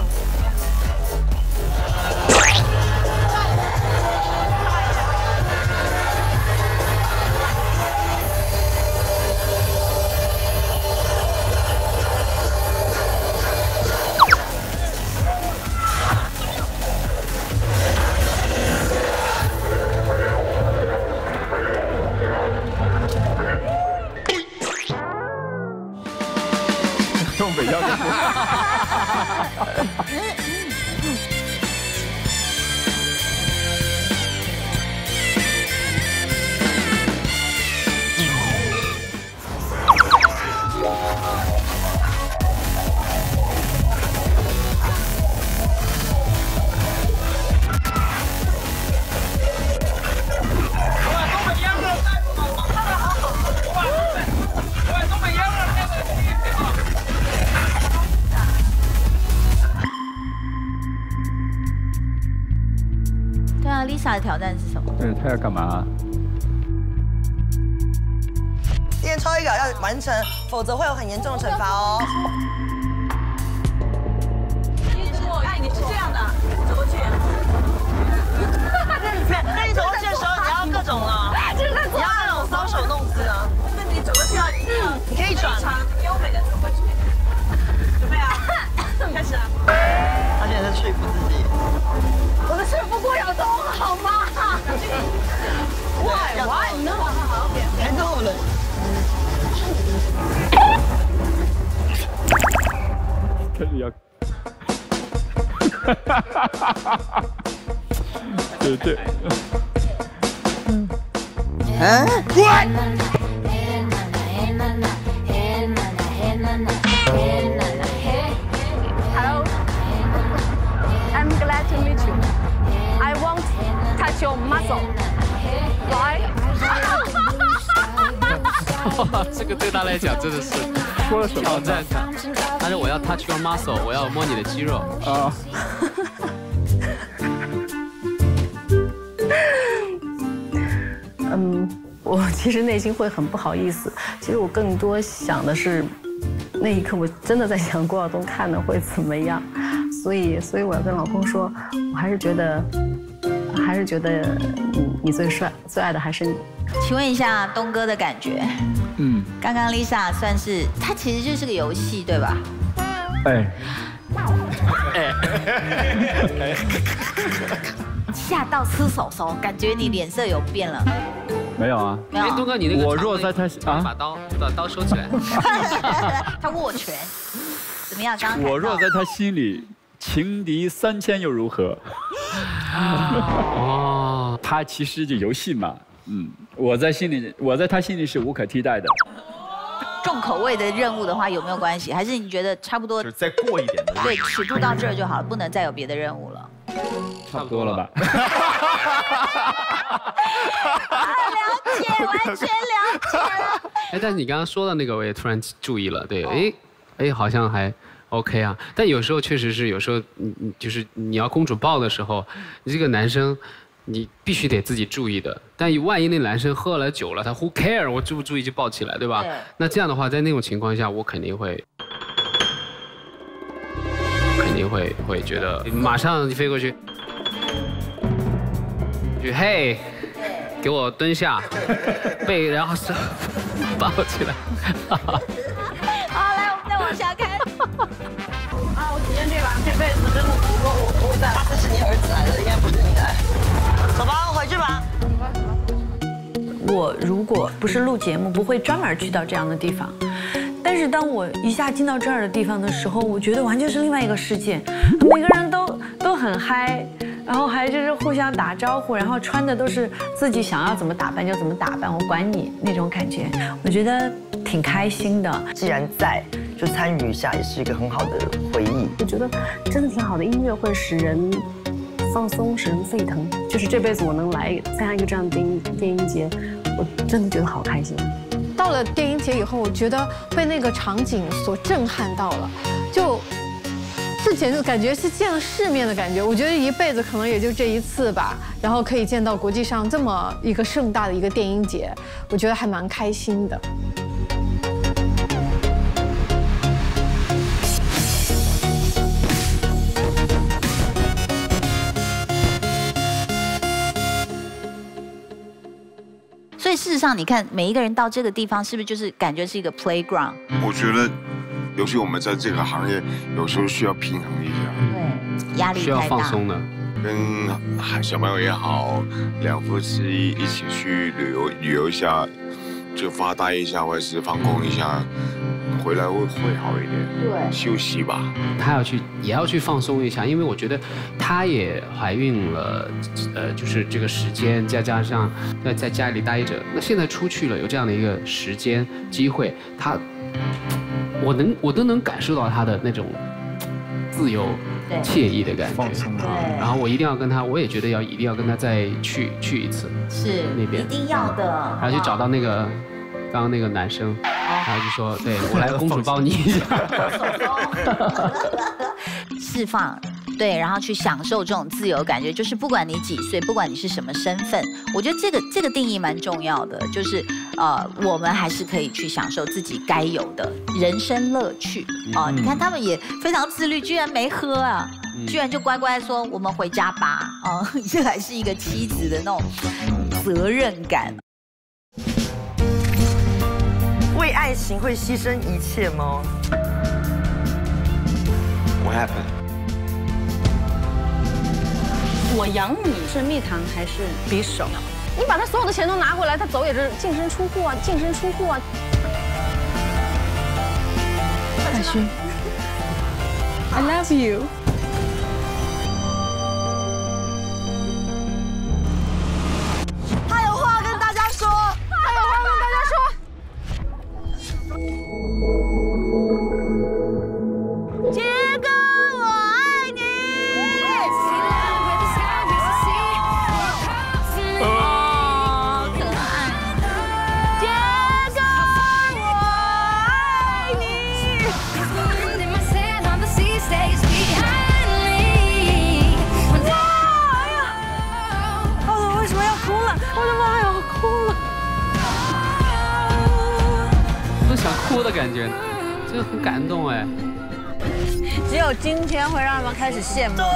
的挑战是什么？对，他要干嘛？练抄一稿要完成，否则会有很严重的惩罚哦。哎，你是这样的，怎么卷？那你走过去的时候，你要各种了，你要那种搔首弄姿啊。那你走过去要一定要，你可以转场优美的走过去。准备啊，开始啊！他现在在说服自己。 我们是不过有东好吗？哇哇，你能往上好点，太逗了。开始要，哈哈哈哈哈哈！对对，嗯，啊，滚！ Glad to meet you. I won't touch your muscle. Why? 这个对他来讲真的是说了什么挑战他，但是我要 touch your muscle， 我要摸你的肌肉啊。嗯，我其实内心会很不好意思。其实我更多想的是，那一刻我真的在想郭晓东看了会怎么样。 所以，所以我要跟老公说，我还是觉得，还是觉得你你最帅，最爱的还是你。请问一下东哥的感觉？嗯，刚刚 Lisa 算是，她其实就是个游戏，对吧？哎，哎，吓到吃手手，感觉你脸色有变了。没有啊，没有。哎，东哥，你那个我若在他啊，把刀把刀收起来。他握拳，怎么样？刚刚我若在他心里。 情敌三千又如何？哦，他其实就游戏嘛，嗯，我在心里，我在他心里是无可替代的。重口味的任务的话有没有关系？还是你觉得差不多？就是再过一点的。对，尺度到这儿就好了，不能再有别的任务了。差不多了吧？啊，了解，完全了解了。哎，但是你刚刚说到那个，我也突然注意了，对，哎，哎，好像还。 OK 啊，但有时候确实是，有时候你你就是你要公主抱的时候，你这个男生，你必须得自己注意的。但万一那男生喝了酒了，他 who care 我注不注意就抱起来，对吧？对那这样的话，在那种情况下，我肯定会，肯定会会觉得马上飞过去，就嘿，给我蹲下，背然后是抱起来。好，来我们再往下看。 啊！我体验这把这辈子真的不过我我带这是你儿子来的，应该不是你来。走吧，我回去吧。我如果不是录节目，不会专门去到这样的地方。但是当我一下进到这儿的地方的时候，我觉得完全是另外一个世界。每个人都都很嗨，然后还就是互相打招呼，然后穿的都是自己想要怎么打扮就怎么打扮，我管你那种感觉，我觉得挺开心的。既然在。 就参与一下也是一个很好的回忆。我觉得真的挺好的，音乐会使人放松，使人沸腾。就是这辈子我能来参加一个这样的电音电音节，我真的觉得好开心。到了电音节以后，我觉得被那个场景所震撼到了，就这简直感觉是见了世面的感觉。我觉得一辈子可能也就这一次吧，然后可以见到国际上这么一个盛大的一个电音节，我觉得还蛮开心的。 所以事实上，你看每一个人到这个地方，是不是就是感觉是一个 playground？ 我觉得，尤其我们在这个行业，有时候需要平衡一下，对，压力需要放松的。跟小朋友也好，两夫妻一起去旅游旅游一下，就发呆一下，或者是放空一下，回来会会好一点。对，休息吧。她要去，也要去放松一下，因为我觉得她也怀孕了。 呃，就是这个时间，再加上那在家里待着，那现在出去了，有这样的一个时间机会，他，我能我都能感受到他的那种自由、惬意的感觉。放松。然后我一定要跟他，我也觉得要一定要跟他再去去一次，是那边一定要的。然后去找到那个刚刚那个男生，然后就说，对我来公主抱你一下，释放。对，然后去享受这种自由感觉，就是不管你几岁，不管你是什么身份，我觉得这个这个定义蛮重要的，就是呃，我们还是可以去享受自己该有的人生乐趣哦、呃。你看他们也非常自律，居然没喝啊，居然就乖乖说我们回家吧哦、呃，这还是一个妻子的那种责任感。 为爱情会牺牲一切吗 ？What happened？ 我养你是蜜糖还是匕首？你把他所有的钱都拿回来，他走也是净身出户啊，净身出户啊！海勋 ，I love you。他有话跟大家说，他有话跟大家说。 Diego， 我爱你。哦，可爱。Diego， 我爱你。哇！哎呀，哦，我为什么要哭了？我的妈呀，我哭了。 想哭的感觉，真的很感动哎！只有今天会让他们开始羡慕，对，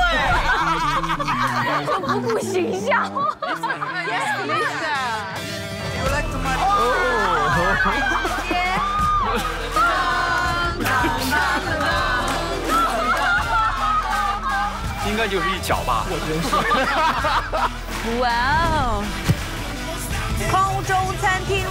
不顾形象。Yes, Lisa. You like to my oh. 应该就是一脚吧，我真是。哇哦！空中餐厅。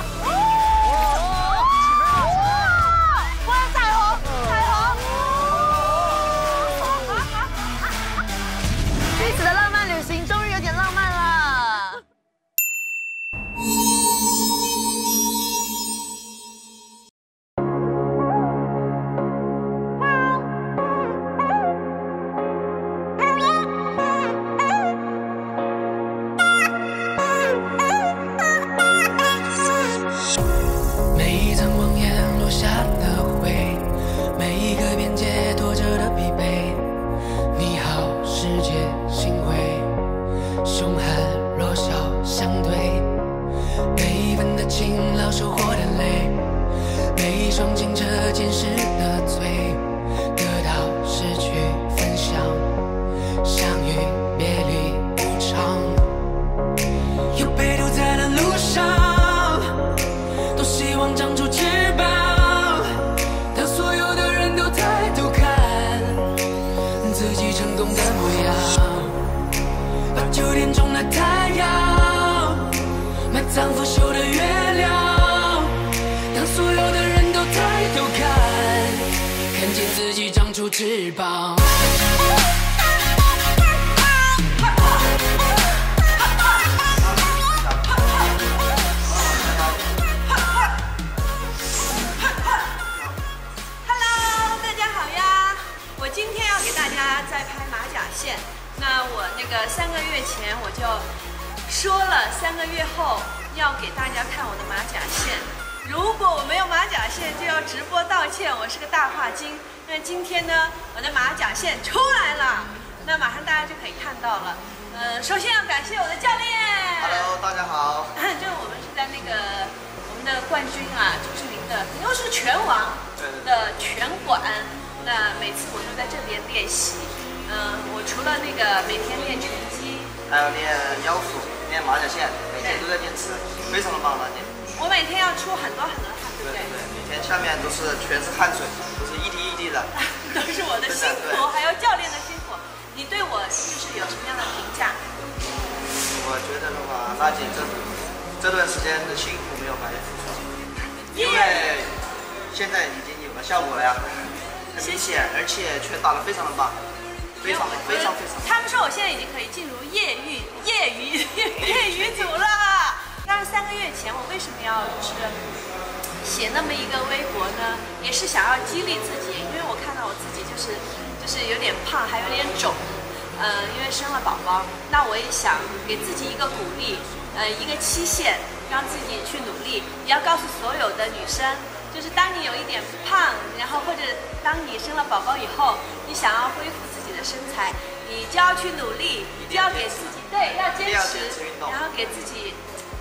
你你就要去努力，就要给自己对，要坚持，然后给自己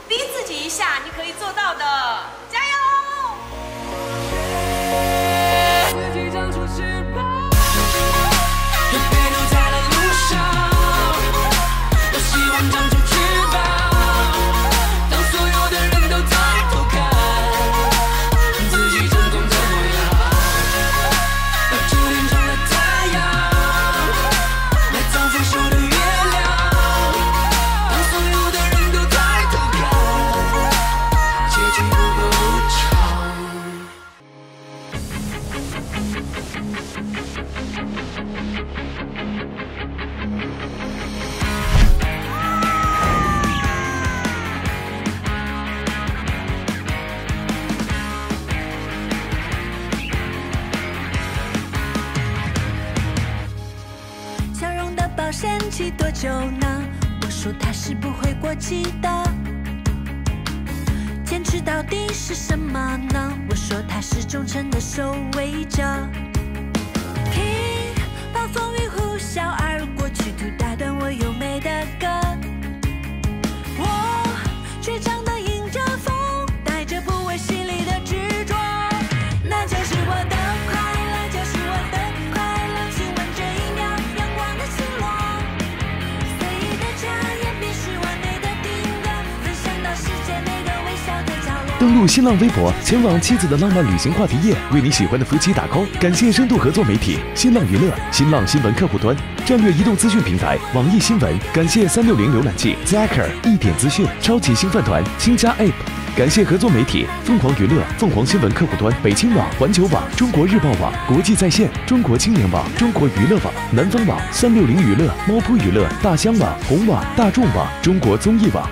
逼自己一下，你可以做到的，加油！ 多久呢？我说它是不会过期的。坚持到底是什么呢？我说它是忠诚的守卫者。听，暴风雨呼啸而过，企图打断我优美的歌。我倔强地迎着风，带着不畏洗礼的执着，那就是我的。 登录新浪微博，前往妻子的浪漫旅行话题页，为你喜欢的夫妻打 call。感谢深度合作媒体新浪娱乐、新浪新闻客户端、战略移动资讯平台、网易新闻。感谢三六零浏览器、Zacker 一点资讯、超级星饭团、新家 App。感谢合作媒体凤凰娱乐、凤凰新闻客户端、北青网、环球网、中国日报网、国际在线、中国青年网、中国娱乐网、南方网、三六零娱乐、猫扑娱乐、大疆网、红网、大众网、中国综艺网。